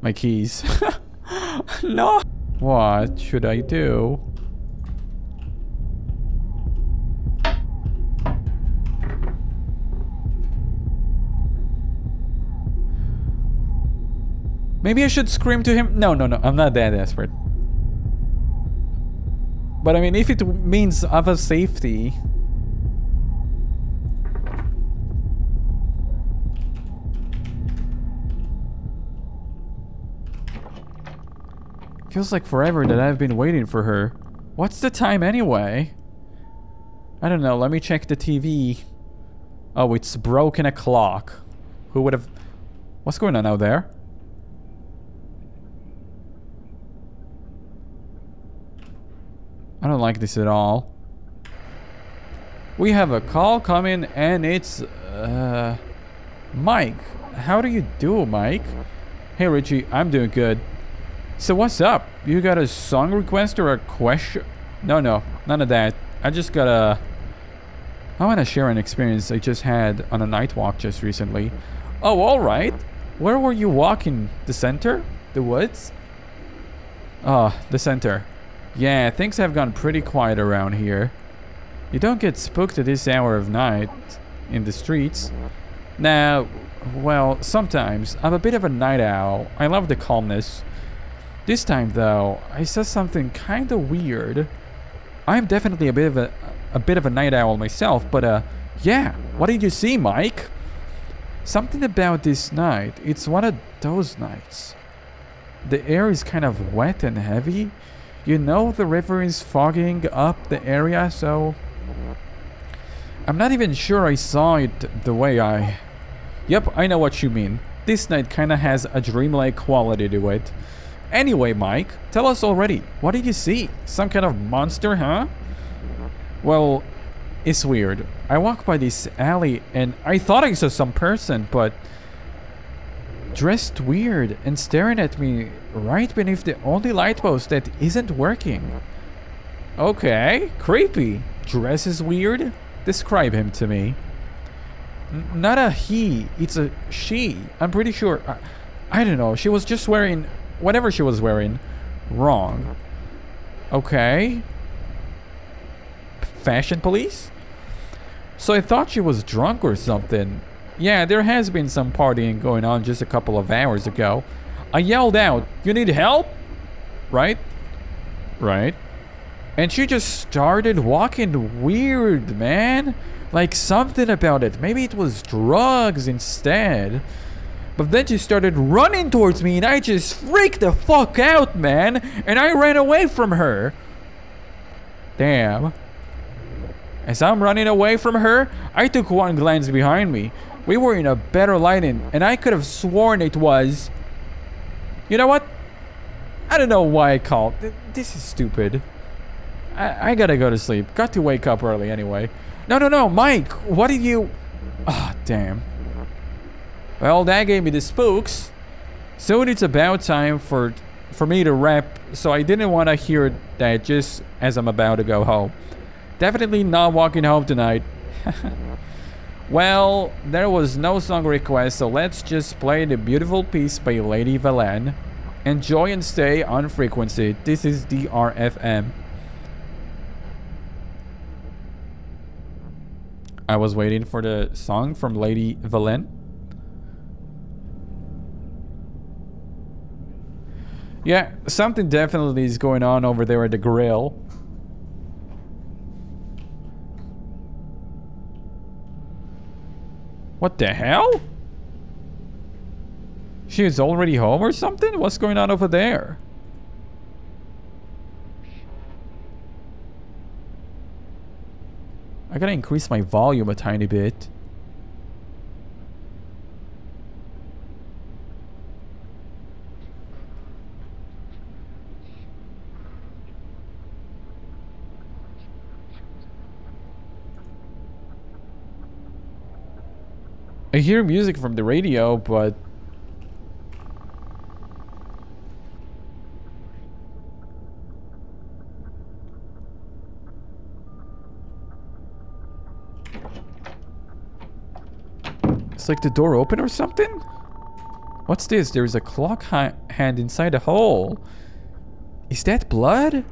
My keys. No! What should I do? Maybe I should scream to him. No, no, no. I'm not that desperate. But I mean, if it means other safety. Feels like forever that I've been waiting for her. What's the time anyway? I don't know. Let me check the T V. Oh, it's broken a clock. Who would have... What's going on out there? I don't like this at all. We have a call coming and it's... Uh, Mike. How do you do, Mike? Hey, Richie. I'm doing good. So what's up? You got a song request or a question? No, no. None of that. I just got a... I want to share an experience I just had on a night walk just recently. Oh, alright. Where were you walking? The center? The woods? Oh, the center. Yeah, things have gone pretty quiet around here. You don't get spooked at this hour of night in the streets. Now, well, sometimes I'm a bit of a night owl. I love the calmness. This time, though, I saw something kind of weird. I'm definitely a bit of a a bit of a night owl myself, but uh, yeah. What did you see, Mike? Something about this night. It's one of those nights. The air is kind of wet and heavy. You know, the river is fogging up the area, so... I'm not even sure I saw it the way I... Yep, I know what you mean. This night kinda has a dreamlike quality to it. Anyway, Mike, tell us already. What did you see? Some kind of monster, huh? Well, it's weird. I walked by this alley and I thought I saw some person, but... dressed weird and staring at me right beneath the only light post that isn't working. Okay, creepy. Dress is weird. Describe him to me. N not a he, it's a she. I'm pretty sure. I, I don't know. She was just wearing whatever she was wearing. Wrong. Okay. Fashion police? So I thought she was drunk or something. Yeah, there has been some partying going on just a couple of hours ago. I yelled out, "You need help?" Right? Right. And she just started walking weird, man. Like something about it. Maybe it was drugs instead. But then she started running towards me and I just freaked the fuck out, man. And I ran away from her. Damn. As I'm running away from her, I took one glance behind me. We were in a better lighting and I could have sworn it was... You know what? I don't know why I called. This is stupid. I, I gotta go to sleep. Got to wake up early anyway. No, no, no, Mike, what did you... Ah, oh, damn. Well, that gave me the spooks. Soon it's about time for for me to wrap, so I didn't want to hear that just as I'm about to go home. Definitely not walking home tonight. Well, there was no song request, so let's just play the beautiful piece by Lady Valen. Enjoy and stay on frequency. This is D R F M. I was waiting for the song from Lady Valen. Yeah, something definitely is going on over there at the grill. What the hell? She is already home or something? What's going on over there? I gotta increase my volume a tiny bit. I hear music from the radio, but... It's like the door open or something? What's this? There is a clock ha hand inside a hole. Is that blood?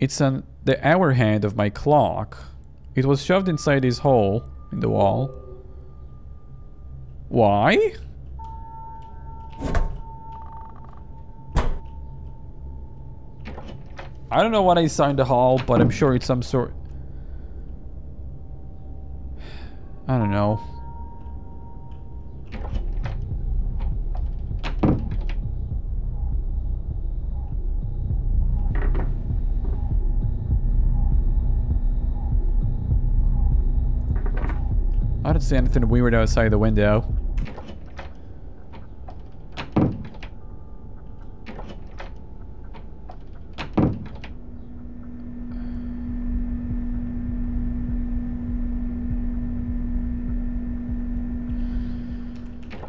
It's on the hour hand of my clock. It was shoved inside this hole in the wall. Why? I don't know what I saw in the hall, but I'm sure it's some sort... I don't know. I don't see anything weird outside the window.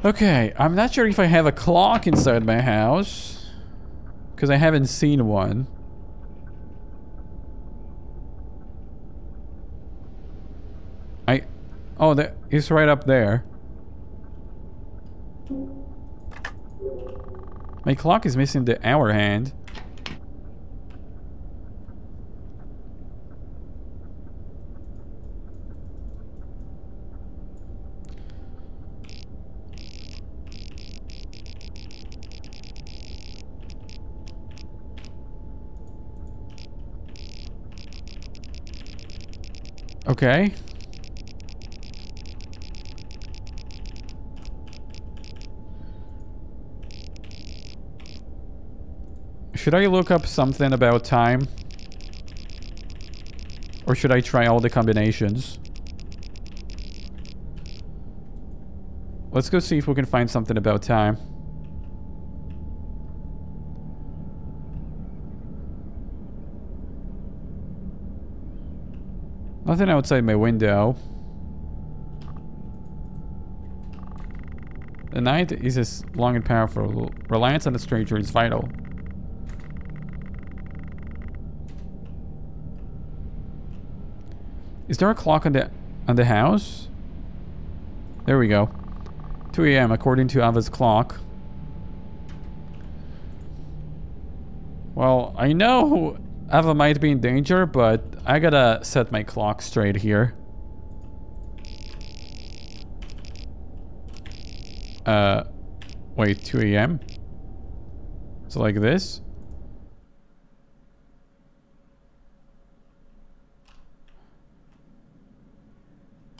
Okay, I'm not sure if I have a clock inside my house, because I haven't seen one. Oh, that is right up there. My clock is missing the hour hand. Okay. Should I look up something about time? Or should I try all the combinations? Let's go see if we can find something about time. Nothing outside my window. The night is as long and powerful. Reliance on a stranger is vital. Is there a clock on the on the house? There we go. two A M according to Ava's clock. Well, I know Ava might be in danger, but I gotta set my clock straight here. Uh, wait, two A M? So like this?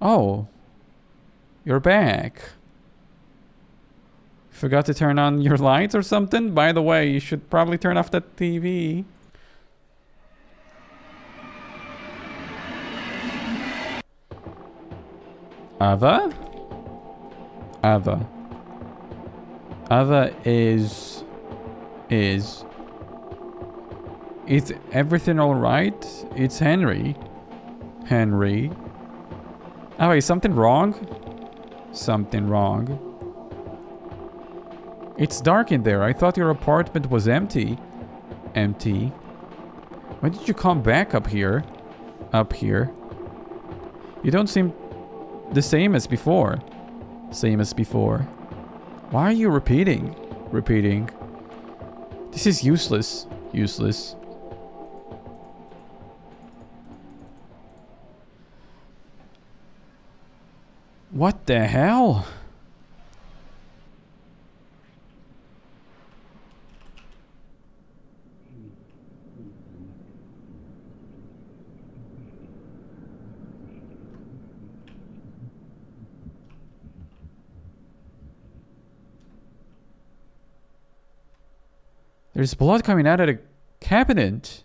Oh, you're back. Forgot to turn on your lights or something? By the way, you should probably turn off that T V. Ava? Ava. Ava is... Is... Is everything alright? It's Henry. Henry. Oh, is something wrong? Something wrong. It's dark in there. I thought your apartment was empty. Empty. When did you come back up here? Up here. You don't seem the same as before. Same as before. Why are you repeating? Repeating. This is useless. Useless. What the hell? There's blood coming out of the cabinet.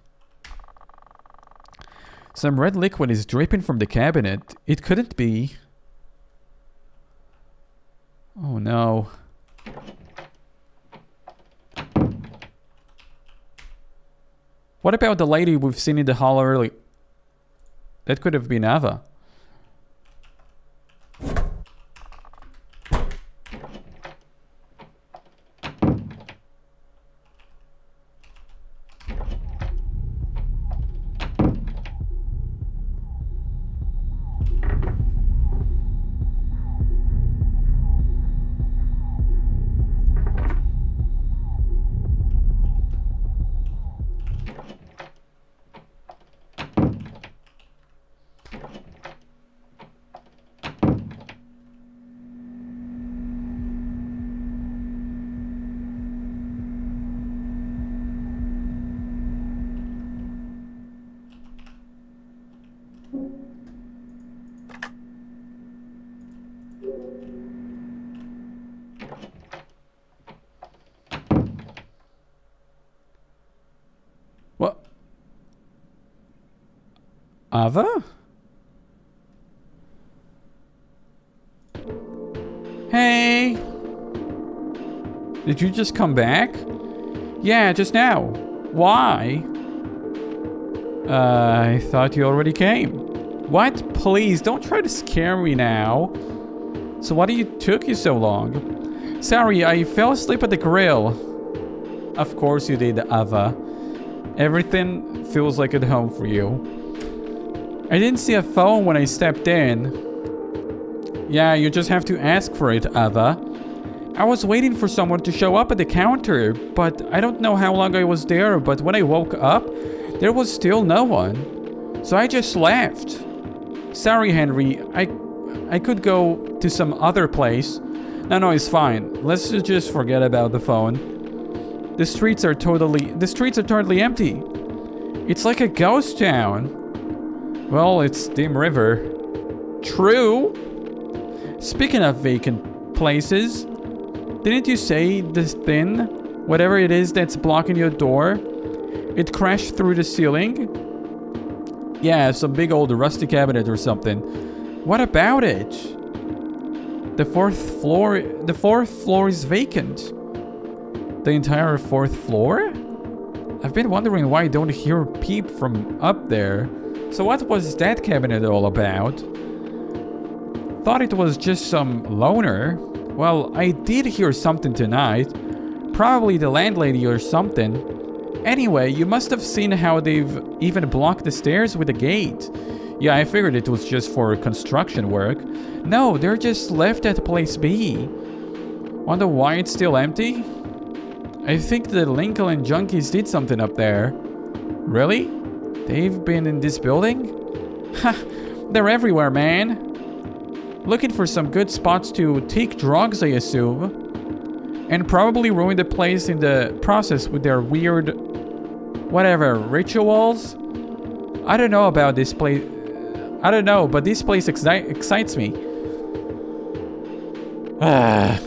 Some red liquid is dripping from the cabinet. It couldn't be. Oh no. What about the lady we've seen in the hall early? That could have been Ava. Ava? Hey! Did you just come back? Yeah, just now. Why? Uh, I thought you already came. What? Please, don't try to scare me now. So why do you took you so long? Sorry, I fell asleep at the grill. Of course you did, Ava. Everything feels like at home for you. I didn't see a phone when I stepped in. Yeah, you just have to ask for it, Ava. I was waiting for someone to show up at the counter, but I don't know how long I was there, but when I woke up, there was still no one. So I just left. Sorry, Henry. I, I could go to some other place. No, no, it's fine. Let's just forget about the phone. The streets are totally... The streets are totally empty. It's like a ghost town. Well, it's Tim River. True. Speaking of vacant places, didn't you say this thing, whatever it is that's blocking your door, it crashed through the ceiling? Yeah, some big old rusty cabinet or something. What about it? The fourth floor, the fourth floor is vacant. The entire fourth floor? I've been wondering why I don't hear a peep from up there. So what was that cabinet all about? Thought it was just some loner. Well, I did hear something tonight. Probably the landlady or something. Anyway, you must have seen how they've even blocked the stairs with a gate. Yeah, I figured it was just for construction work. No, they're just left that place be. Wonder why it's still empty? I think the Lincoln junkies did something up there. Really? They've been in this building? Ha! They're everywhere, man. Looking for some good spots to take drugs, I assume. And probably ruin the place in the process with their weird... whatever, rituals? I don't know about this place. I don't know, but this place exci excites me. Ah.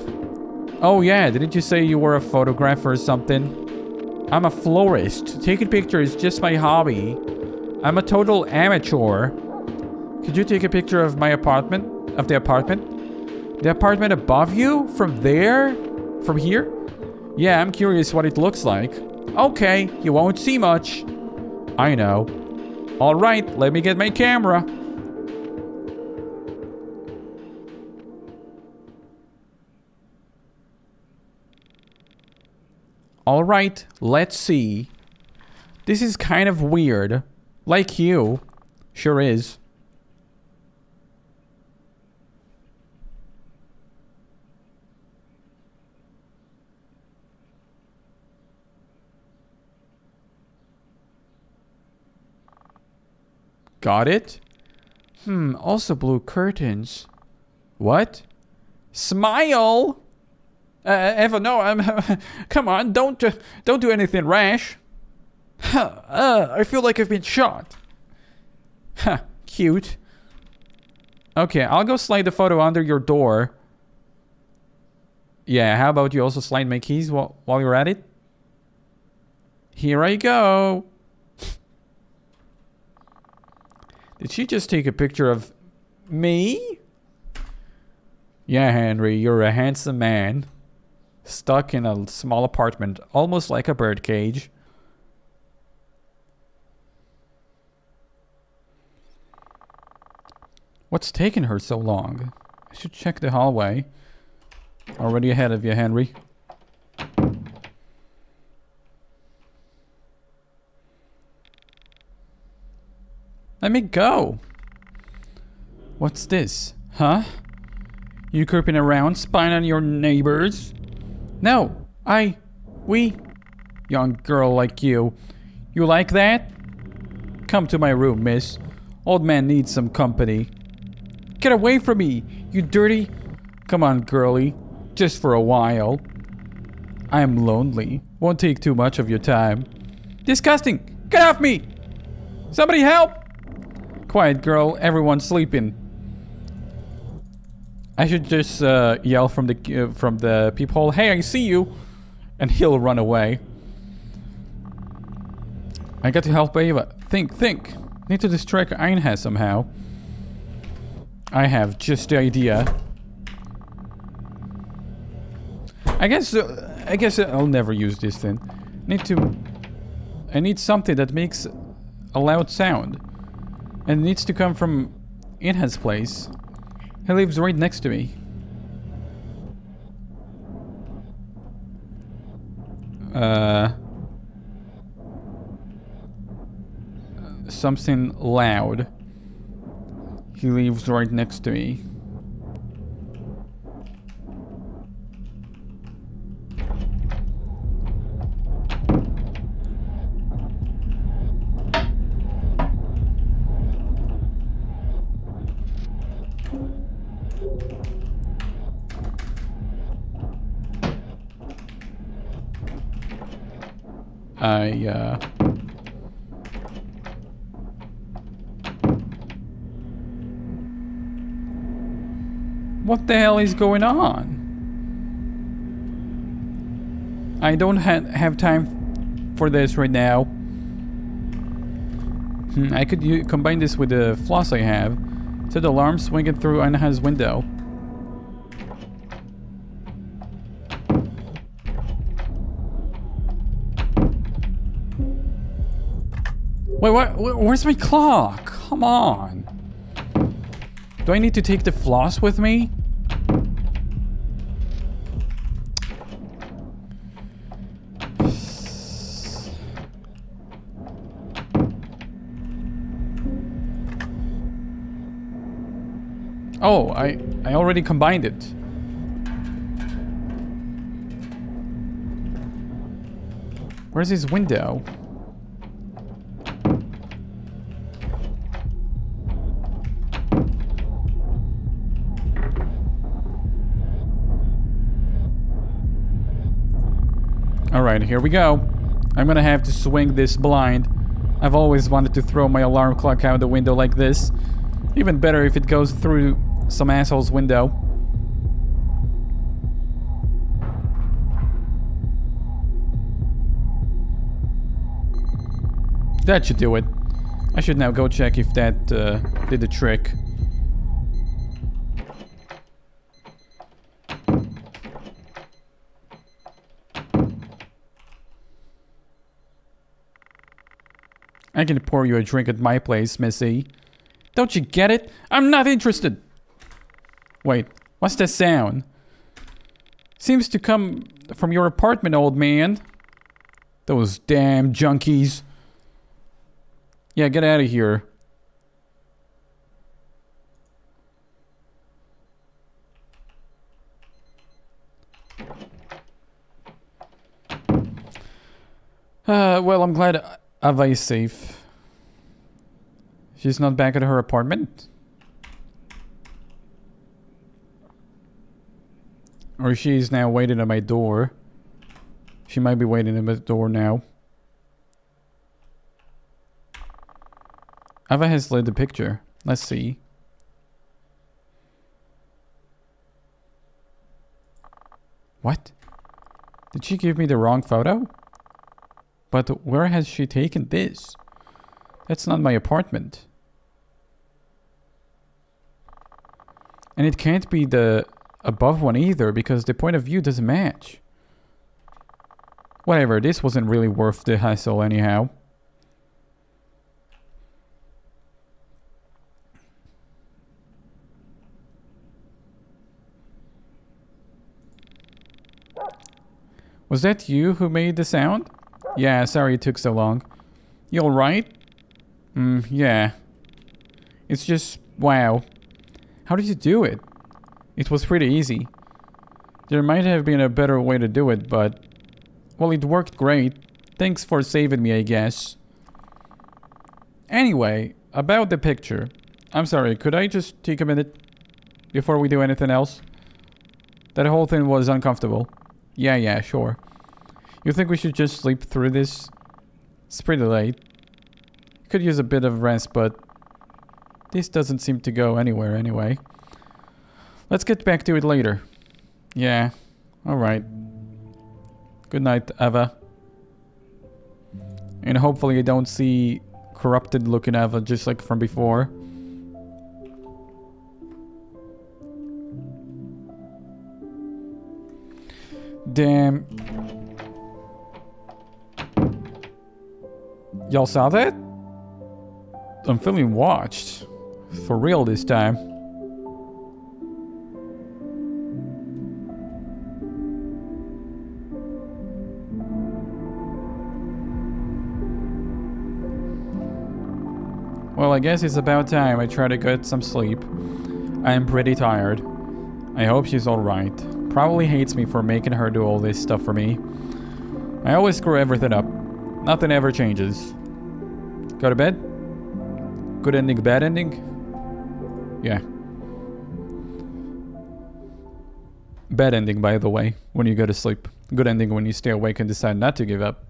Oh yeah, didn't you say you were a photographer or something? I'm a florist. Taking pictures is just my hobby. I'm a total amateur. Could you take a picture of my apartment? Of the apartment? The apartment above you? From there? From here? Yeah, I'm curious what it looks like. Okay, you won't see much. I know. Alright, let me get my camera. Alright, let's see. This is kind of weird. Like you. Sure is. Got it? Hmm, also blue curtains. What? Smile! Uh, Eva, no, I'm... come on, don't uh, don't do anything rash. Huh, uh, I feel like I've been shot. Huh, cute. Okay, I'll go slide the photo under your door. Yeah, how about you also slide my keys while, while you're at it? Here I go. Did she just take a picture of me? Yeah, Henry, you're a handsome man. Stuck in a small apartment, almost like a birdcage. What's taking her so long? I should check the hallway. Already ahead of you, Henry. Let me go. What's this? Huh? You creeping around, spying on your neighbors? No, I... we... young girl like you. You like that? Come to my room, miss. Old man needs some company. Get away from me, you dirty... Come on, girlie. Just for a while. I'm lonely. Won't take too much of your time. Disgusting! Get off me! Somebody help! Quiet, girl. Everyone's sleeping. I should just uh, yell from the uh, from the peephole. Hey, I see you, and he'll run away. I got to help Ava. Think, think. Need to distract Inha somehow. I have just the idea. I guess. Uh, I guess I'll never use this thing. Need to. I need something that makes a loud sound. And it needs to come from Inha's place. He lives right next to me. Uh, something loud. He lives right next to me. I, uh... What the hell is going on? I don't ha have time for this right now. Hmm, I could u combine this with the floss I have. Set the alarm swinging through Inha's window. Wait, what? Where's my clock? Come on. Do I need to take the floss with me? Oh, I I already combined it. Where's his window? Alright, here we go. I'm gonna have to swing this blind. I've always wanted to throw my alarm clock out the window like this. Even better if it goes through some asshole's window. That should do it. I should now go check if that uh, did the trick. I can pour you a drink at my place, Missy. Don't you get it? I'm not interested! Wait, what's that sound? Seems to come from your apartment, old man. Those damn junkies. Yeah, get out of here. Uh, well, I'm glad I Ava is safe. She's not back at her apartment? Or she's now waiting at my door. She might be waiting at my door now. Ava has lit the picture. Let's see. What? Did she give me the wrong photo? But where has she taken this? That's not my apartment. And it can't be the above one either, because the point of view doesn't match. Whatever, this wasn't really worth the hassle anyhow. Was that you who made the sound? Yeah, sorry it took so long. You alright? Mm, yeah. It's just... wow. How did you do it? It was pretty easy. There might have been a better way to do it, but... well, it worked great. Thanks for saving me, I guess. Anyway, about the picture. I'm sorry, could I just take a minute? Before we do anything else? That whole thing was uncomfortable. Yeah, yeah, sure. You think we should just sleep through this? It's pretty late. Could use a bit of rest, but this doesn't seem to go anywhere anyway. Let's get back to it later. Yeah, alright. Good night, Ava. And hopefully I don't see corrupted looking Ava just like from before. Damn. Y'all saw that? I'm feeling watched. For real this time. Well, I guess it's about time I try to get some sleep. I am pretty tired. I hope she's alright. Probably hates me for making her do all this stuff for me. I always screw everything up. Nothing ever changes. Go to bed? Good ending, bad ending? Yeah. Bad ending, by the way, when you go to sleep. Good ending when you stay awake and decide not to give up.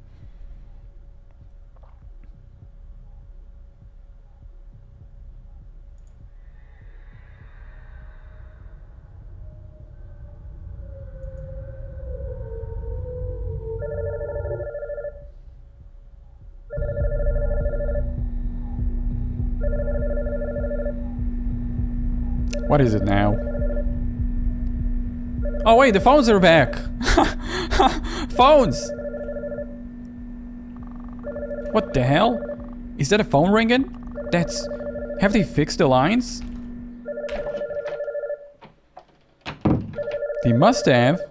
What is it now? Oh wait, the phones are back! Phones! What the hell? Is that a phone ringing? That's... have they fixed the lines? They must have.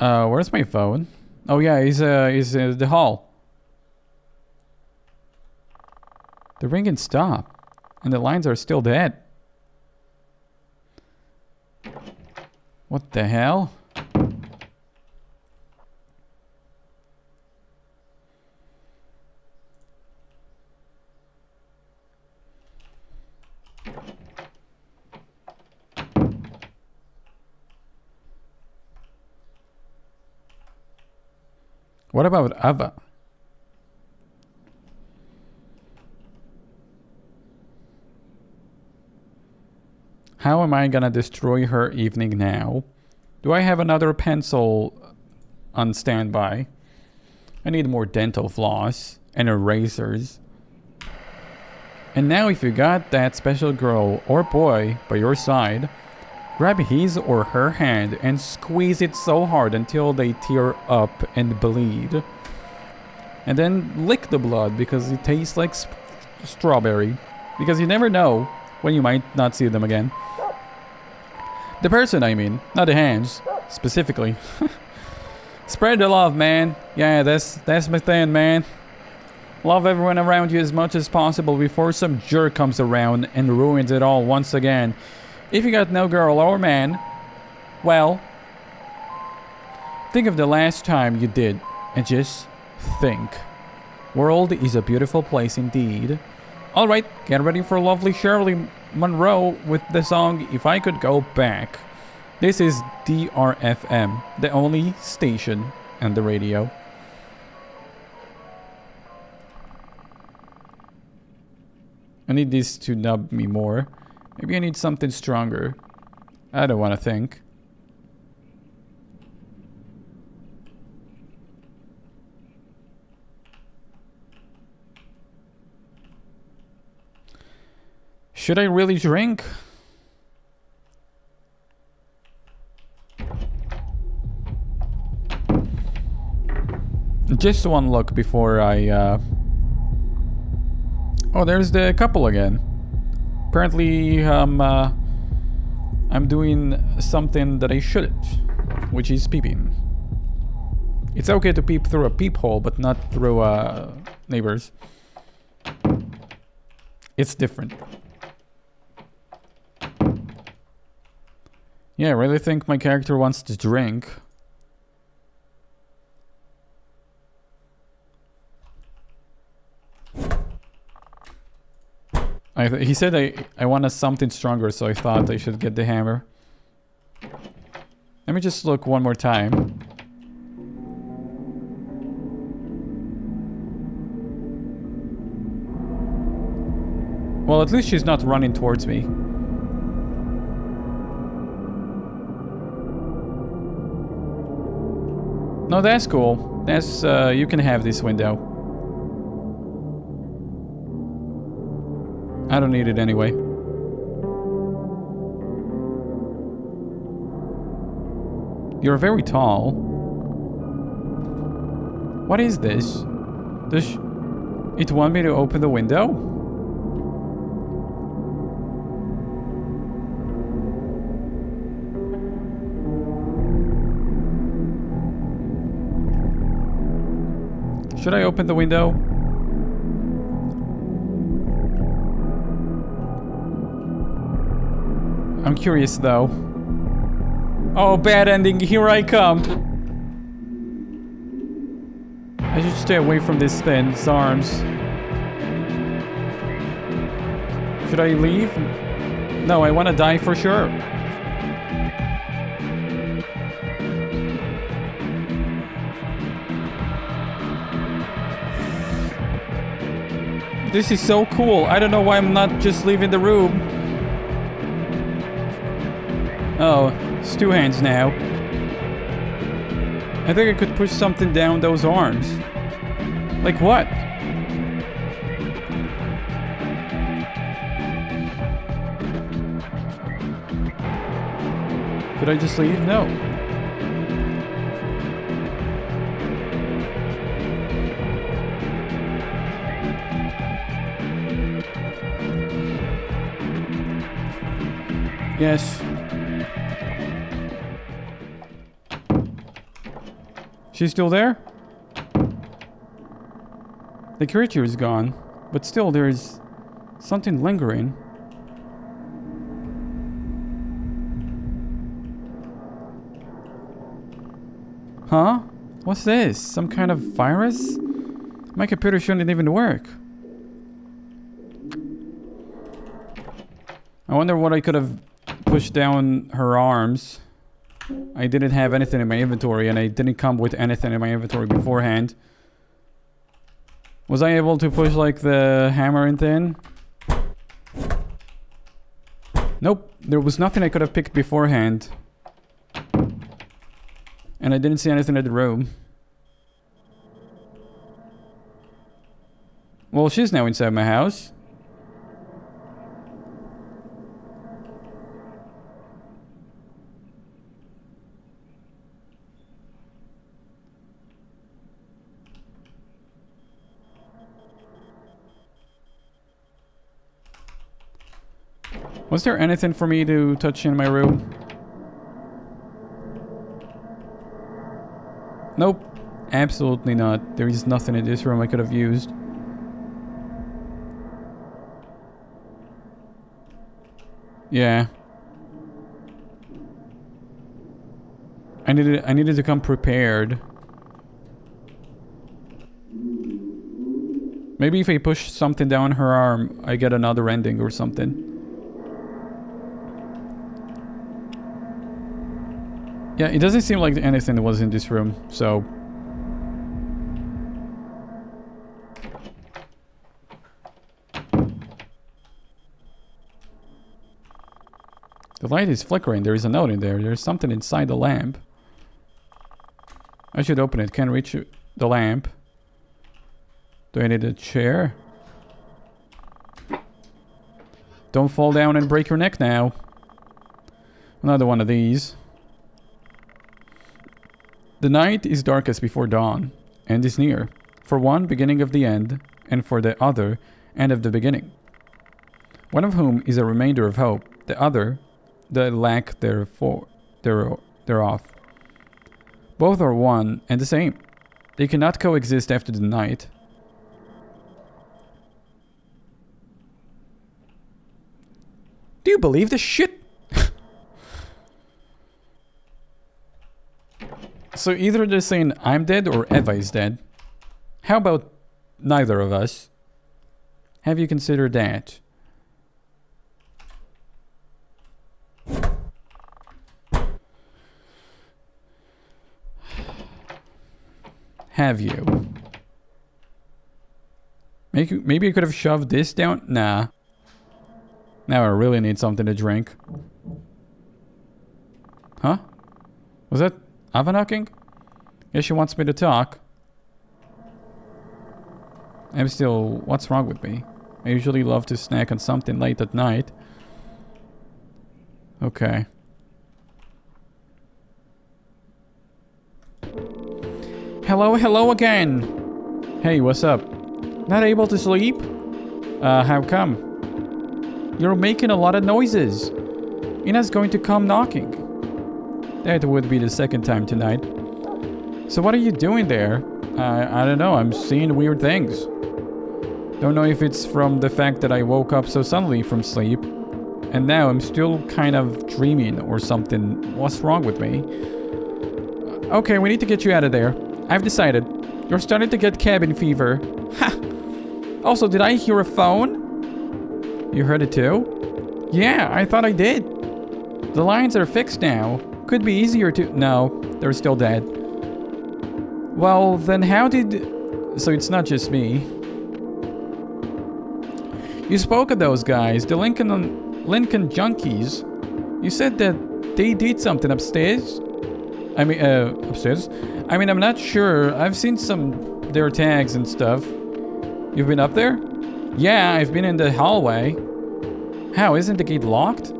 Uh, where's my phone? Oh yeah, he's uh, he's in the hall. The ringing stopped. And the lines are still dead. What the hell? What about Ava? How am I gonna destroy her evening now? Do I have another pencil on standby? I need more dental floss and erasers. And now if you got that special girl or boy by your side, grab his or her hand and squeeze it so hard until they tear up and bleed. And then lick the blood because it tastes like sp strawberry. Because you never know when you might not see them again. The person, I mean, not the hands, specifically. Spread the love, man. Yeah, that's, that's my thing, man. Love everyone around you as much as possible before some jerk comes around and ruins it all once again. If you got no girl or man, well, think of the last time you did, and just think. World is a beautiful place indeed. Alright, get ready for lovely Shirley Monroe with the song If I Could Go Back. This is D R F M, the only station on the radio. I need this to nub me more. Maybe I need something stronger. I don't want to think. Should I really drink? Just one look before I... Uh... Oh, there's the couple again. Apparently, um, uh, I'm doing something that I shouldn't, which is peeping. It's okay to peep through a peephole, but not through uh, neighbors. It's different. Yeah, I really think my character wants to drink. I th he said I, I wanted something stronger, so I thought I should get the hammer. Let me just look one more time. Well, at least she's not running towards me. No, that's cool. That's, uh, you can have this window. I don't need it anyway. You're very tall. What is this? Does sh- it want me to open the window? Should I open the window? I'm curious though. Oh, bad ending. Here I come. I should stay away from this thing's arms. Should I leave? No, I want to die for sure. This is so cool. I don't know why I'm not just leaving the room. Oh, it's two hands now. I think I could push something down those arms. Like what? Could I just leave? No. Yes. She's still there? The creature is gone, but still there is Something lingering. Huh? What's this? Some kind of virus? My computer shouldn't even work. I wonder what I could have pushed down her arms. I didn't have anything in my inventory, and I didn't come with anything in my inventory beforehand. Was I able to push like the hammer and thing? Nope, there was nothing I could have picked beforehand. And I didn't see anything in the room. Well, she's now inside my house. Was there anything for me to touch in my room? Nope, absolutely not. There is nothing in this room I could have used. Yeah. I needed I needed to come prepared. Maybe if I push something down her arm, I get another ending or something. Yeah, it doesn't seem like anything was in this room, so... The light is flickering, there is a note in there, there's something inside the lamp. I should open it, can't reach the lamp. Do I need a chair? Don't fall down and break your neck now. Another one of these. The night is darkest before dawn, and is near, for one beginning of the end, and for the other end of the beginning. One of whom is a remainder of hope, the other, the lack therefore, thereof. Both are one and the same. They cannot coexist after the night. Do you believe this shit? So either they're saying I'm dead or Ava is dead. How about neither of us? Have you considered that? Have you? Maybe, maybe I could have shoved this down? Nah. Now I really need something to drink. Huh? Was that... Ava knocking? Yeah, she wants me to talk. I'm still... What's wrong with me? I usually love to snack on something late at night. Okay. Hello, hello again! Hey, what's up? Not able to sleep? Uh, how come? You're making a lot of noises. Ina's going to come knocking. That would be the second time tonight. So what are you doing there? Uh, I don't know, I'm seeing weird things. Don't know if it's from the fact that I woke up so suddenly from sleep. And now I'm still kind of dreaming or something. What's wrong with me? Okay, we need to get you out of there. I've decided. You're starting to get cabin fever. Ha! Also, did I hear a phone? You heard it too? Yeah, I thought I did. The lines are fixed now. Could be easier to... No, they're still dead. Well, then how did... So it's not just me. You spoke of those guys, the Lincoln... Lincoln junkies. You said that they did something upstairs? I mean, uh, upstairs? I mean, I'm not sure. I've seen some... their tags and stuff. You've been up there? Yeah, I've been in the hallway. How, isn't the gate locked?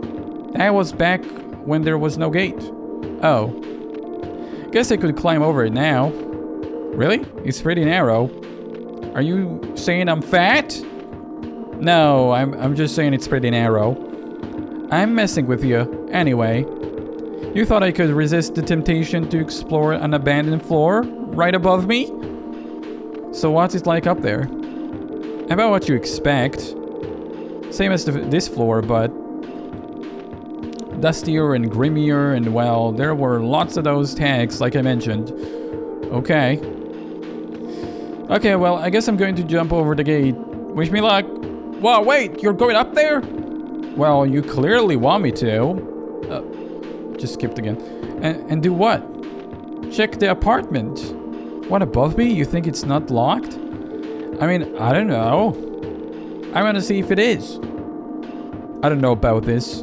That was back when there was no gate. Oh. Guess I could climb over it now. Really? It's pretty narrow. Are you saying I'm fat? No, I'm, I'm just saying it's pretty narrow. I'm messing with you. Anyway. You thought I could resist the temptation to explore an abandoned floor right above me? So what's it like up there? About what you expect. Same as the, this floor, but dustier and grimmier, and well, there were lots of those tags, like I mentioned. Okay. Okay, well, I guess I'm going to jump over the gate. Wish me luck. Whoa, wait, you're going up there? Well, you clearly want me to. Uh, just skipped again. And, and do what? Check the apartment. What, above me? You think it's not locked? I mean, I don't know. I want to see if it is. I don't know about this.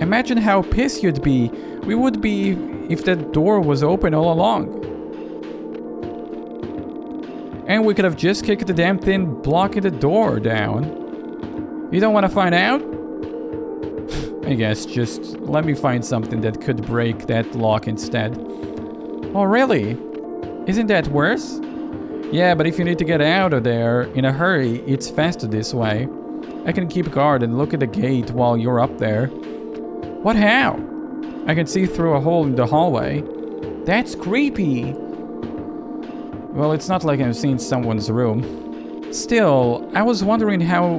Imagine how pissed you'd be. We would be if that door was open all along. And we could have just kicked the damn thing blocking the door down. You don't want to find out? I guess just let me find something that could break that lock instead. Oh, really? Isn't that worse? Yeah, but if you need to get out of there in a hurry, it's faster this way. I can keep guard and look at the gate while you're up there. What, how? I can see through a hole in the hallway. That's creepy. Well, it's not like I've seen someone's room. Still, I was wondering how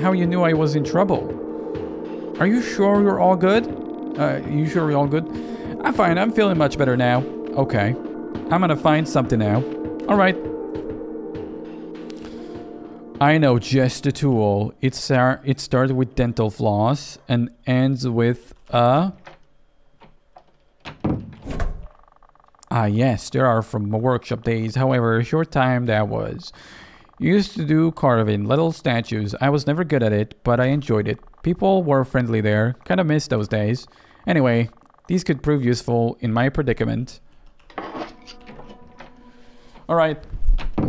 how you knew I was in trouble. Are you sure you're all good? Uh, you sure you're all good? I'm fine, I'm feeling much better now. Okay, I'm gonna find something now. All right. I know just the tool. It, start, it started with dental floss and ends with a... Ah yes, there are from workshop days. However, a short time that was. Used to do carving, little statues. I was never good at it, but I enjoyed it. People were friendly there. Kind of miss those days. Anyway, these could prove useful in my predicament. Alright.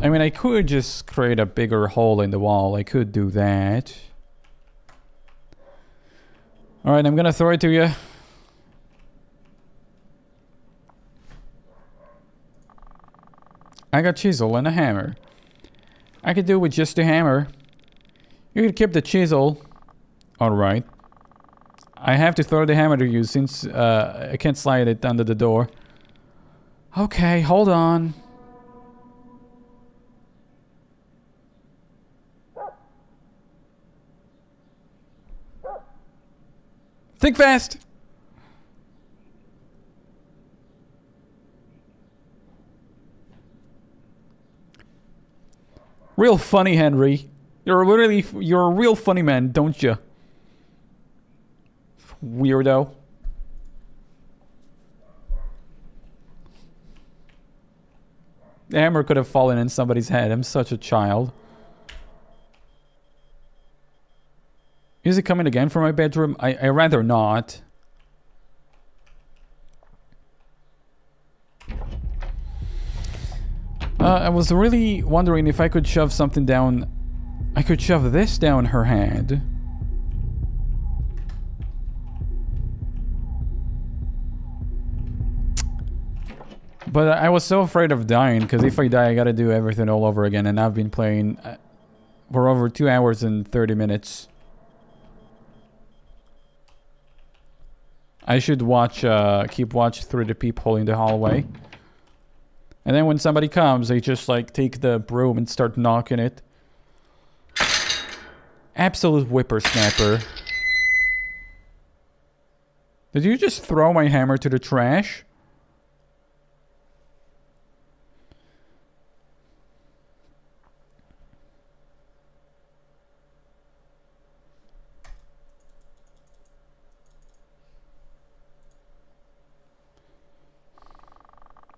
I mean, I could just create a bigger hole in the wall. I could do that. Alright, I'm gonna throw it to you. I got chisel and a hammer. I could do with just the hammer. You could keep the chisel. Alright. I have to throw the hammer to you since uh, I can't slide it under the door. Okay, hold on. Think fast! Real funny, Henry. You're a really, you're a real funny man, don't you? Weirdo. The hammer could have fallen in somebody's head. I'm such a child. Is it coming again from my bedroom? I, I rather not. Uh, I was really wondering if I could shove something down. I could shove this down her hand. But I was so afraid of dying, because if I die, I gotta do everything all over again. And I've been playing for over two hours and thirty minutes. I should watch, uh, keep watch through the peephole in the hallway. And then when somebody comes, they just like take the broom and start knocking it. Absolute whippersnapper. Did you just throw my hammer to the trash?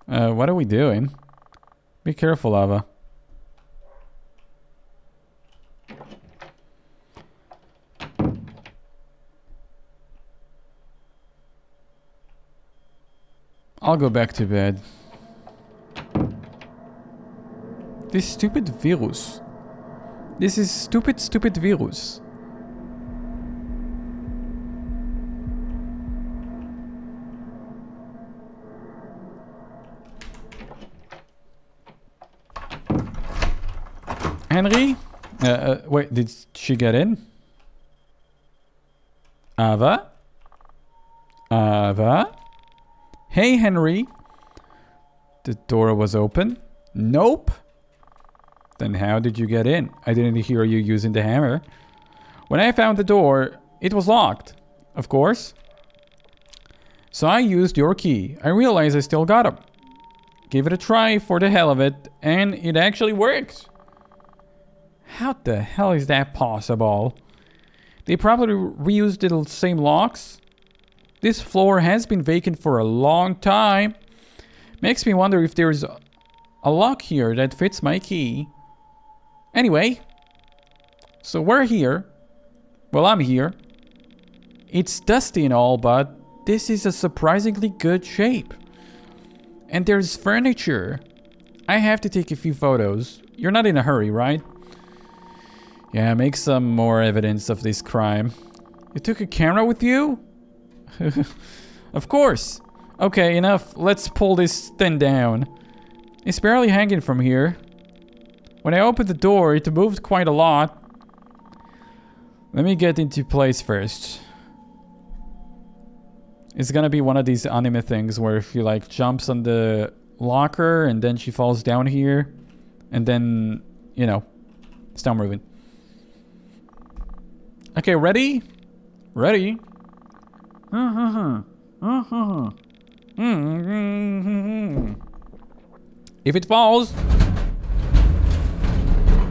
Uh, what are we doing? Be careful, Ava. I'll go back to bed. This stupid virus. This is stupid, stupid virus. Henry? Uh, uh, wait, did she get in? Ava? Ava? Hey, Henry. The door was open. Nope. Then how did you get in? I didn't hear you using the hammer. When I found the door, it was locked, of course. So I used your key. I realized I still got him. Give it a try for the hell of it, and it actually works. How the hell is that possible? They probably reused the same locks. This floor has been vacant for a long time. Makes me wonder if there is a lock here that fits my key. Anyway, so we're here. Well, I'm here. It's dusty and all, but this is a surprisingly good shape. And there's furniture. I have to take a few photos. You're not in a hurry, right? Yeah, make some more evidence of this crime. You took a camera with you? Of course. Okay, enough. Let's pull this thing down. It's barely hanging from here. When I opened the door, it moved quite a lot. Let me get into place first. It's gonna be one of these anime things where she like jumps on the locker and then she falls down here. And then, you know, it's not moving. Okay, ready? Ready? If it falls,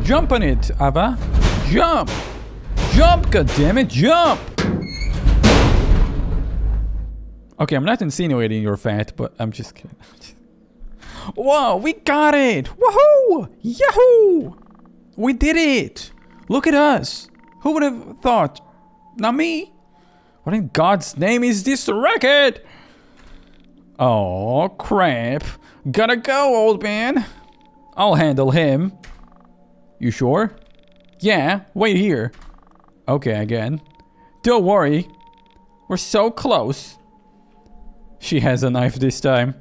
jump on it, Ava. Jump! Jump, goddammit, jump! Okay, I'm not insinuating you're fat, but I'm just kidding. Whoa, we got it! Woohoo! Yahoo! We did it! Look at us! Who would have thought? Not me! What in God's name is this racket? Oh crap. Gotta go, old man. I'll handle him. You sure? Yeah, wait here. Okay, again. Don't worry. We're so close. She has a knife this time.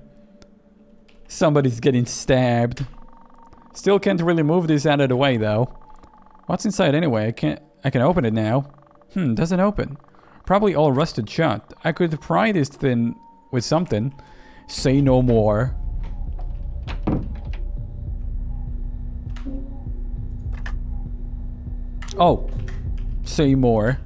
Somebody's getting stabbed. Still can't really move this out of the way though. What's inside anyway? I can't I can open it now. Hmm, doesn't open. Probably all rusted shut. I could pry this thing with something. Say no more. Oh. Say more.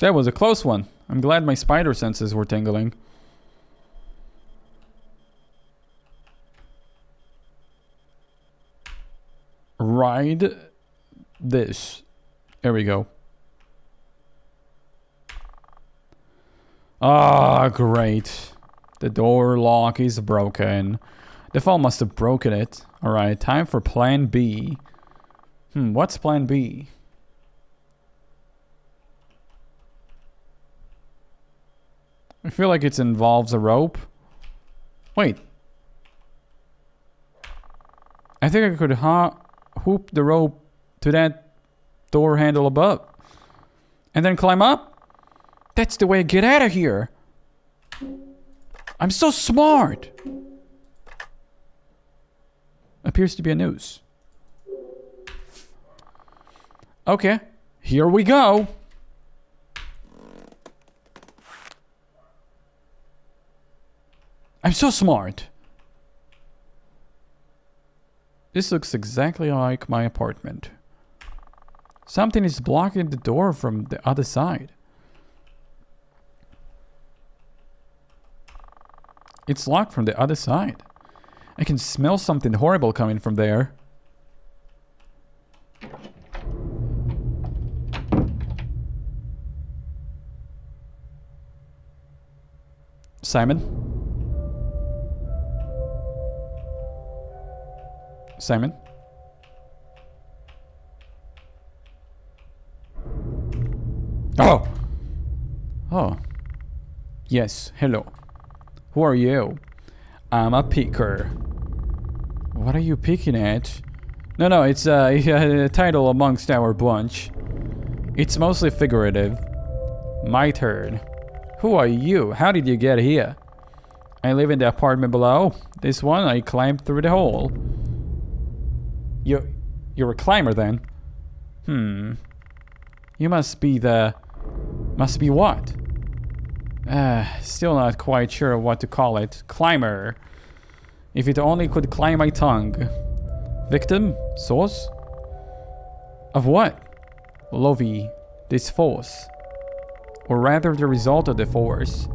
That was a close one. I'm glad my spider senses were tingling. Ride this. There we go. Ah, great. The door lock is broken. The fall must have broken it. Alright, time for plan B. Hmm, what's plan B? I feel like it involves a rope. Wait. I think I could ho hoop the rope to that door handle above. And then climb up? That's the way I get out of here. I'm so smart. Appears to be a noose. Okay. Here we go. I'm so smart. This looks exactly like my apartment. Something is blocking the door from the other side. It's locked from the other side. I can smell something horrible coming from there. Simon? Simon? Oh! Oh. Yes, hello. Who are you? I'm a picker. What are you picking at? No, no, it's a, a title amongst our bunch. It's mostly figurative. My turn. Who are you? How did you get here? I live in the apartment below. This one, I climbed through the hole. You, You're a climber then? Hmm. You must be the... Must be what? Uh, still not quite sure what to call it. Climber. If it only could climb my tongue. Victim? Source? Of what? Lovey. This force. Or rather the result of the force.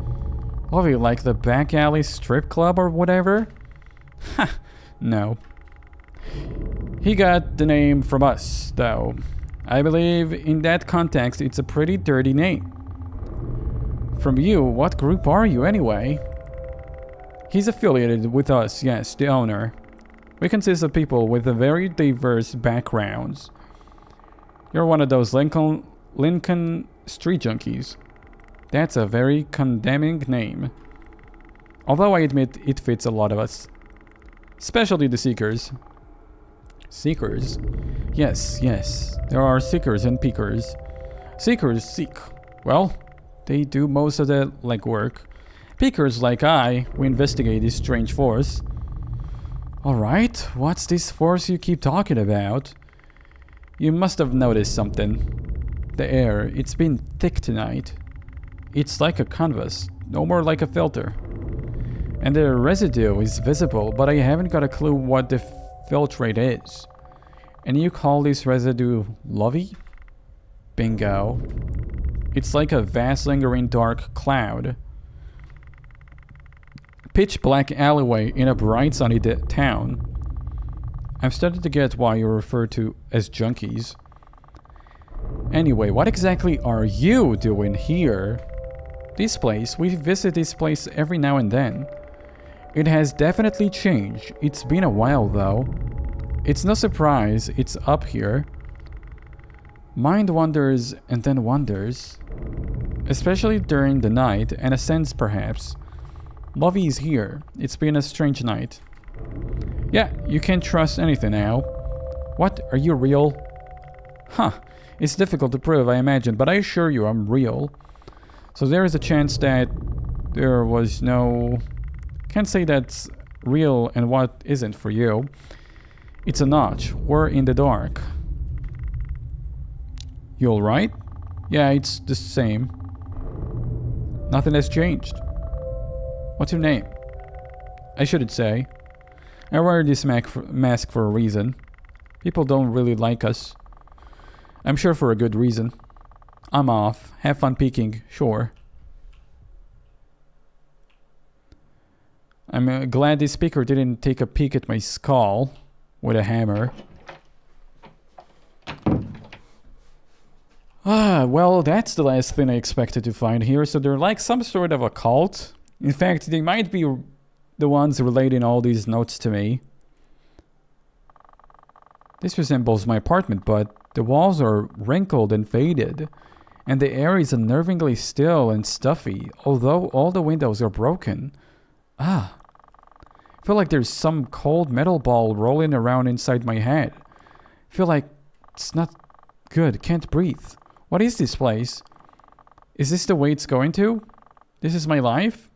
Lovey, like the back alley strip club or whatever? Ha! No. He got the name from us, though. I believe in that context it's a pretty dirty name. From you, what group are you anyway? He's affiliated with us, yes, the owner. We consist of people with a very diverse backgrounds. You're one of those Lincoln, Lincoln street junkies. That's a very condemning name. Although I admit it fits a lot of us. Especially the seekers. Seekers? Yes, yes. There are seekers and peekers. Seekers seek. Well, they do most of the legwork. Peekers like I, we investigate this strange force. Alright, what's this force you keep talking about? You must have noticed something. The air, it's been thick tonight. It's like a canvas, no more like a filter. And the residue is visible, but I haven't got a clue what the filtrate is. And you call this residue lovey? Bingo. It's like a vast lingering dark cloud. Pitch black alleyway in a bright sunny town. I'm starting to get why you're referred to as junkies. Anyway, what exactly are you doing here? This place, we visit this place every now and then. It has definitely changed. It's been a while though. It's no surprise it's up here. Mind wanders and then wanders. Especially during the night, and a sense perhaps. Lovey is here. It's been a strange night. Yeah, you can't trust anything now. What? Are you real? Huh. It's difficult to prove, I imagine, but I assure you I'm real. So there is a chance that there was no... Can't say that's real and what isn't for you. It's a notch. We're in the dark. You alright? Yeah, it's the same. Nothing has changed. What's your name? I shouldn't say. I wear this mask for a reason. People don't really like us. I'm sure for a good reason. I'm off. Have fun peeking. Sure. I'm uh, glad this speaker didn't take a peek at my skull with a hammer. Ah, well, that's the last thing I expected to find here. So they're like some sort of a cult. In fact, they might be the ones relating all these notes to me. This resembles my apartment, but the walls are wrinkled and faded, and the air is unnervingly still and stuffy, although all the windows are broken. Ah. I feel like there's some cold metal ball rolling around inside my head. I feel like it's not good, can't breathe. What is this place? Is this the way it's going to? This is my life?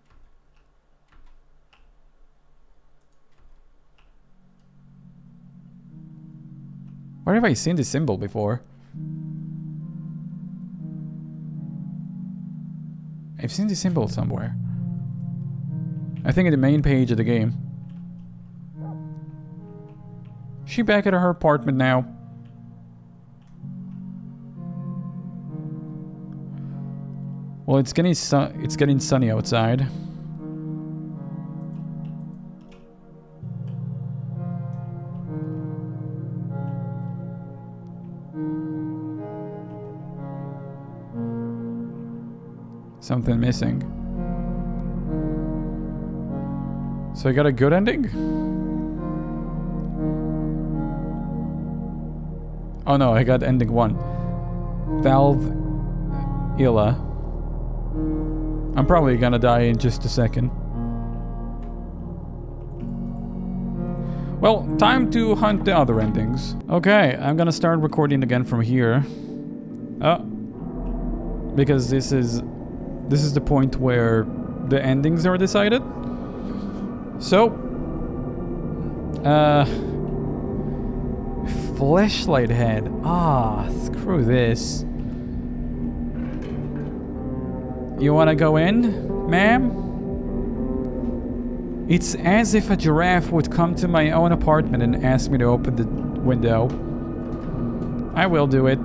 Where have I seen this symbol before? I've seen this symbol somewhere. I think in the main page of the game. She back at her apartment now. Well, it's getting sun it's getting sunny outside. Something missing. So I got a good ending? Oh no, I got ending one. Valve Illa. I'm probably gonna die in just a second. Well, time to hunt the other endings. Okay, I'm gonna start recording again from here. Oh. Because this is... This is the point where the endings are decided. So, uh, fleshlight head. Ah, screw this. You wanna go in, ma'am? It's as if a giraffe would come to my own apartment and ask me to open the window. I will do it,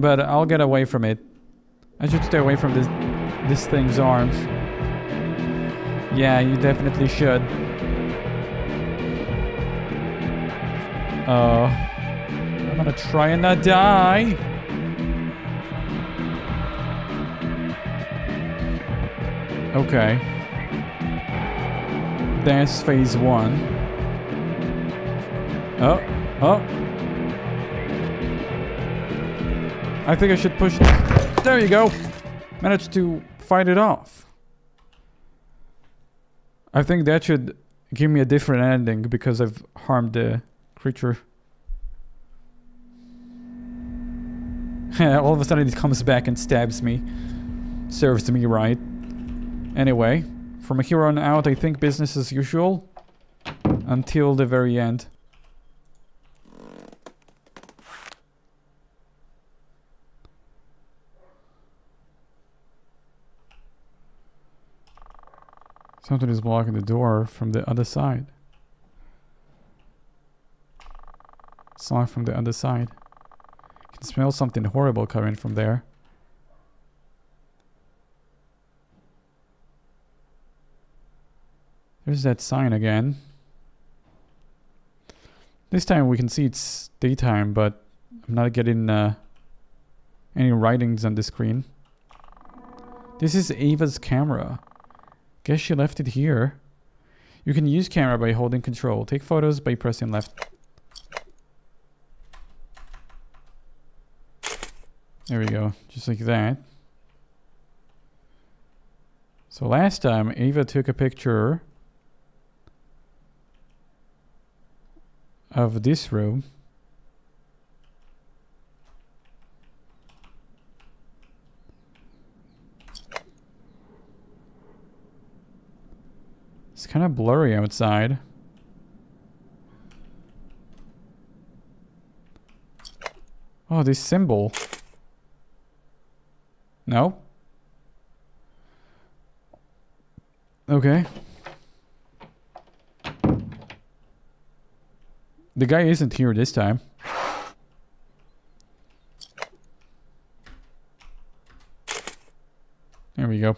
but I'll get away from it. I should stay away from this this thing's arms. Yeah, you definitely should. Oh, I'm gonna try and not die. Okay. That's phase one. Oh, oh. I think I should push. There you go. Managed to fight it off. I think that should give me a different ending because I've harmed the creature. All of a sudden it comes back and stabs me. Serves me right. Anyway, from here on out I think business as usual. Until the very end. Something is blocking the door from the other side. It's not from the other side. I can smell something horrible coming from there. There's that sign again. This time we can see it's daytime, but I'm not getting uh, any writings on the screen. This is Ava's camera. Guess she left it here. You can use camera by holding control. Take photos by pressing left. There we go, just like that. So last time Ava took a picture of this room. It's kind of blurry outside. Oh, this symbol. No? Okay. The guy isn't here this time. There we go.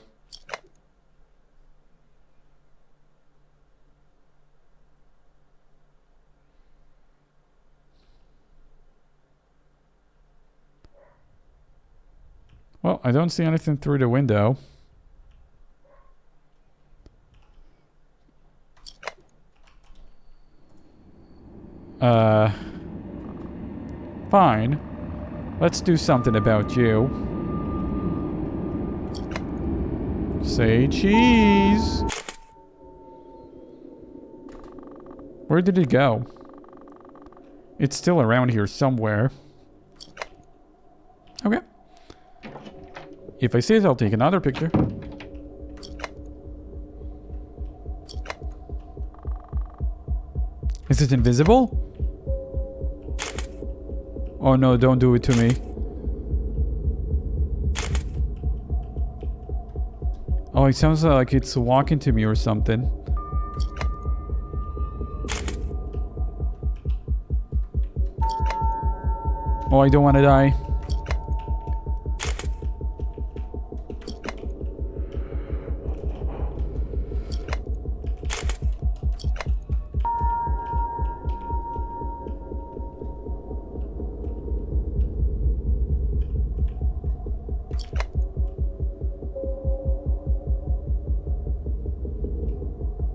Well, I don't see anything through the window. Uh, fine. Let's do something about you. Say cheese. Where did it go? It's still around here somewhere. Okay. If I see it, I'll take another picture. Is it invisible? Oh no, don't do it to me. Oh, it sounds like it's walking to me or something. Oh, I don't want to die.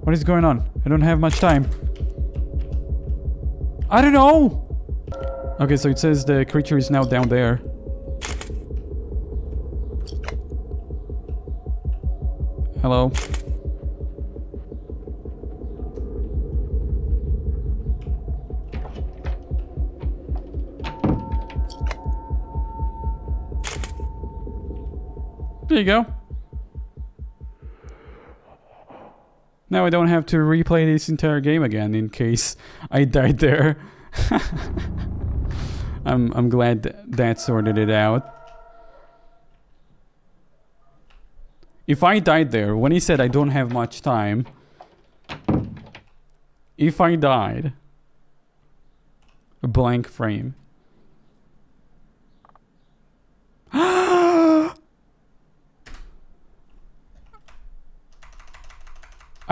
What is going on? I don't have much time. I don't know! Okay, so it says the creature is now down there. Hello. There you go. Now I don't have to replay this entire game again in case I died there. I'm I'm glad th that sorted it out. If I died there, when he said I don't have much time, if I died, a blank frame. I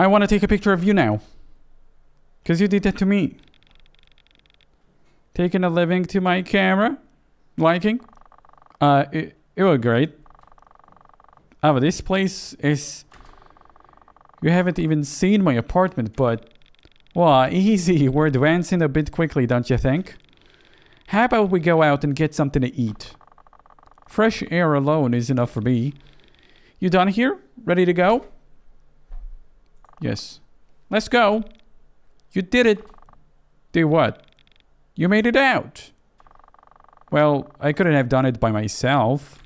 want to take a picture of you now, because you did that to me. Taking a living to my camera. Liking. Uh, it, it was great. Oh, but this place is... You haven't even seen my apartment, but... Well, easy. We're advancing a bit quickly, don't you think? How about we go out and get something to eat? Fresh air alone is enough for me. You done here? Ready to go? Yes. Let's go. You did it. Did what? You made it out. Well, I couldn't have done it by myself.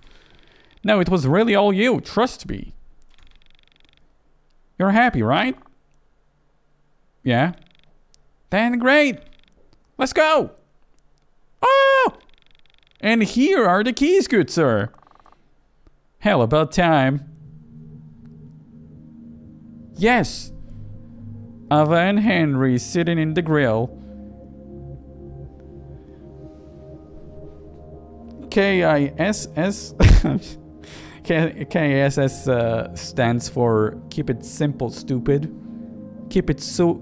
No, it was really all you. Trust me. You're happy, right? Yeah. Then great. Let's go. Oh! And here are the keys, good sir. Hell, about time. Yes! Ava and Henry sitting in the grill. K I S S K I S S uh, stands for keep it simple, stupid. Keep it so...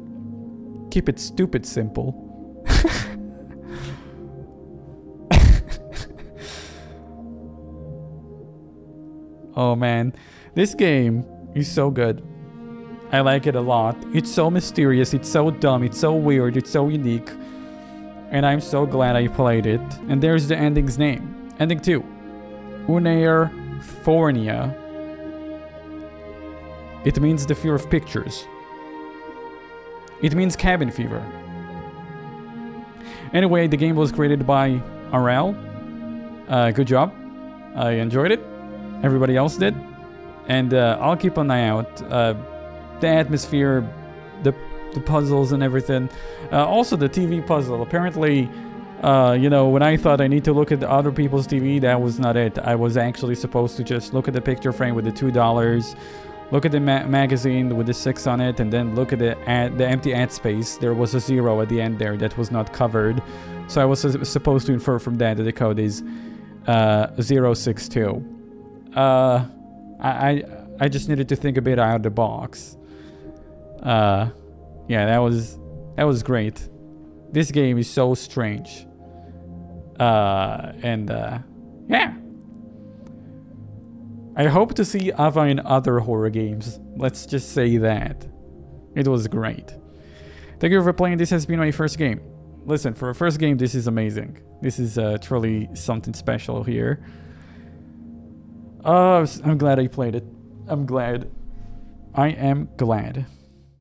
Keep it stupid simple. Oh man, this game is so good. I like it a lot. It's so mysterious, it's so dumb, it's so weird, it's so unique. And I'm so glad I played it. And there's the ending's name. Ending two. Unair Fornia. It means the fear of pictures. It means cabin fever. Anyway, the game was created by Aurel. Uh, good job. I enjoyed it. Everybody else did. And uh, I'll keep an eye out. Uh, The atmosphere, the, the puzzles and everything. Uh, also the T V puzzle. Apparently, uh, you know, when I thought I need to look at the other people's T V, that was not it. I was actually supposed to just look at the picture frame with the two dollars, look at the ma magazine with the six on it, and then look at the, ad the empty ad space. There was a zero at the end there that was not covered. So I was supposed to infer from that that the code is uh, zero six two. Uh, I, I just needed to think a bit out of the box. Uh, yeah, that was, that was great. This game is so strange. Uh, and, uh, yeah. I hope to see Ava in other horror games. Let's just say that. It was great. Thank you for playing. This has been my first game. Listen, for a first game, this is amazing. This is, uh, truly something special here. Oh, I'm glad I played it. I'm glad. I am glad.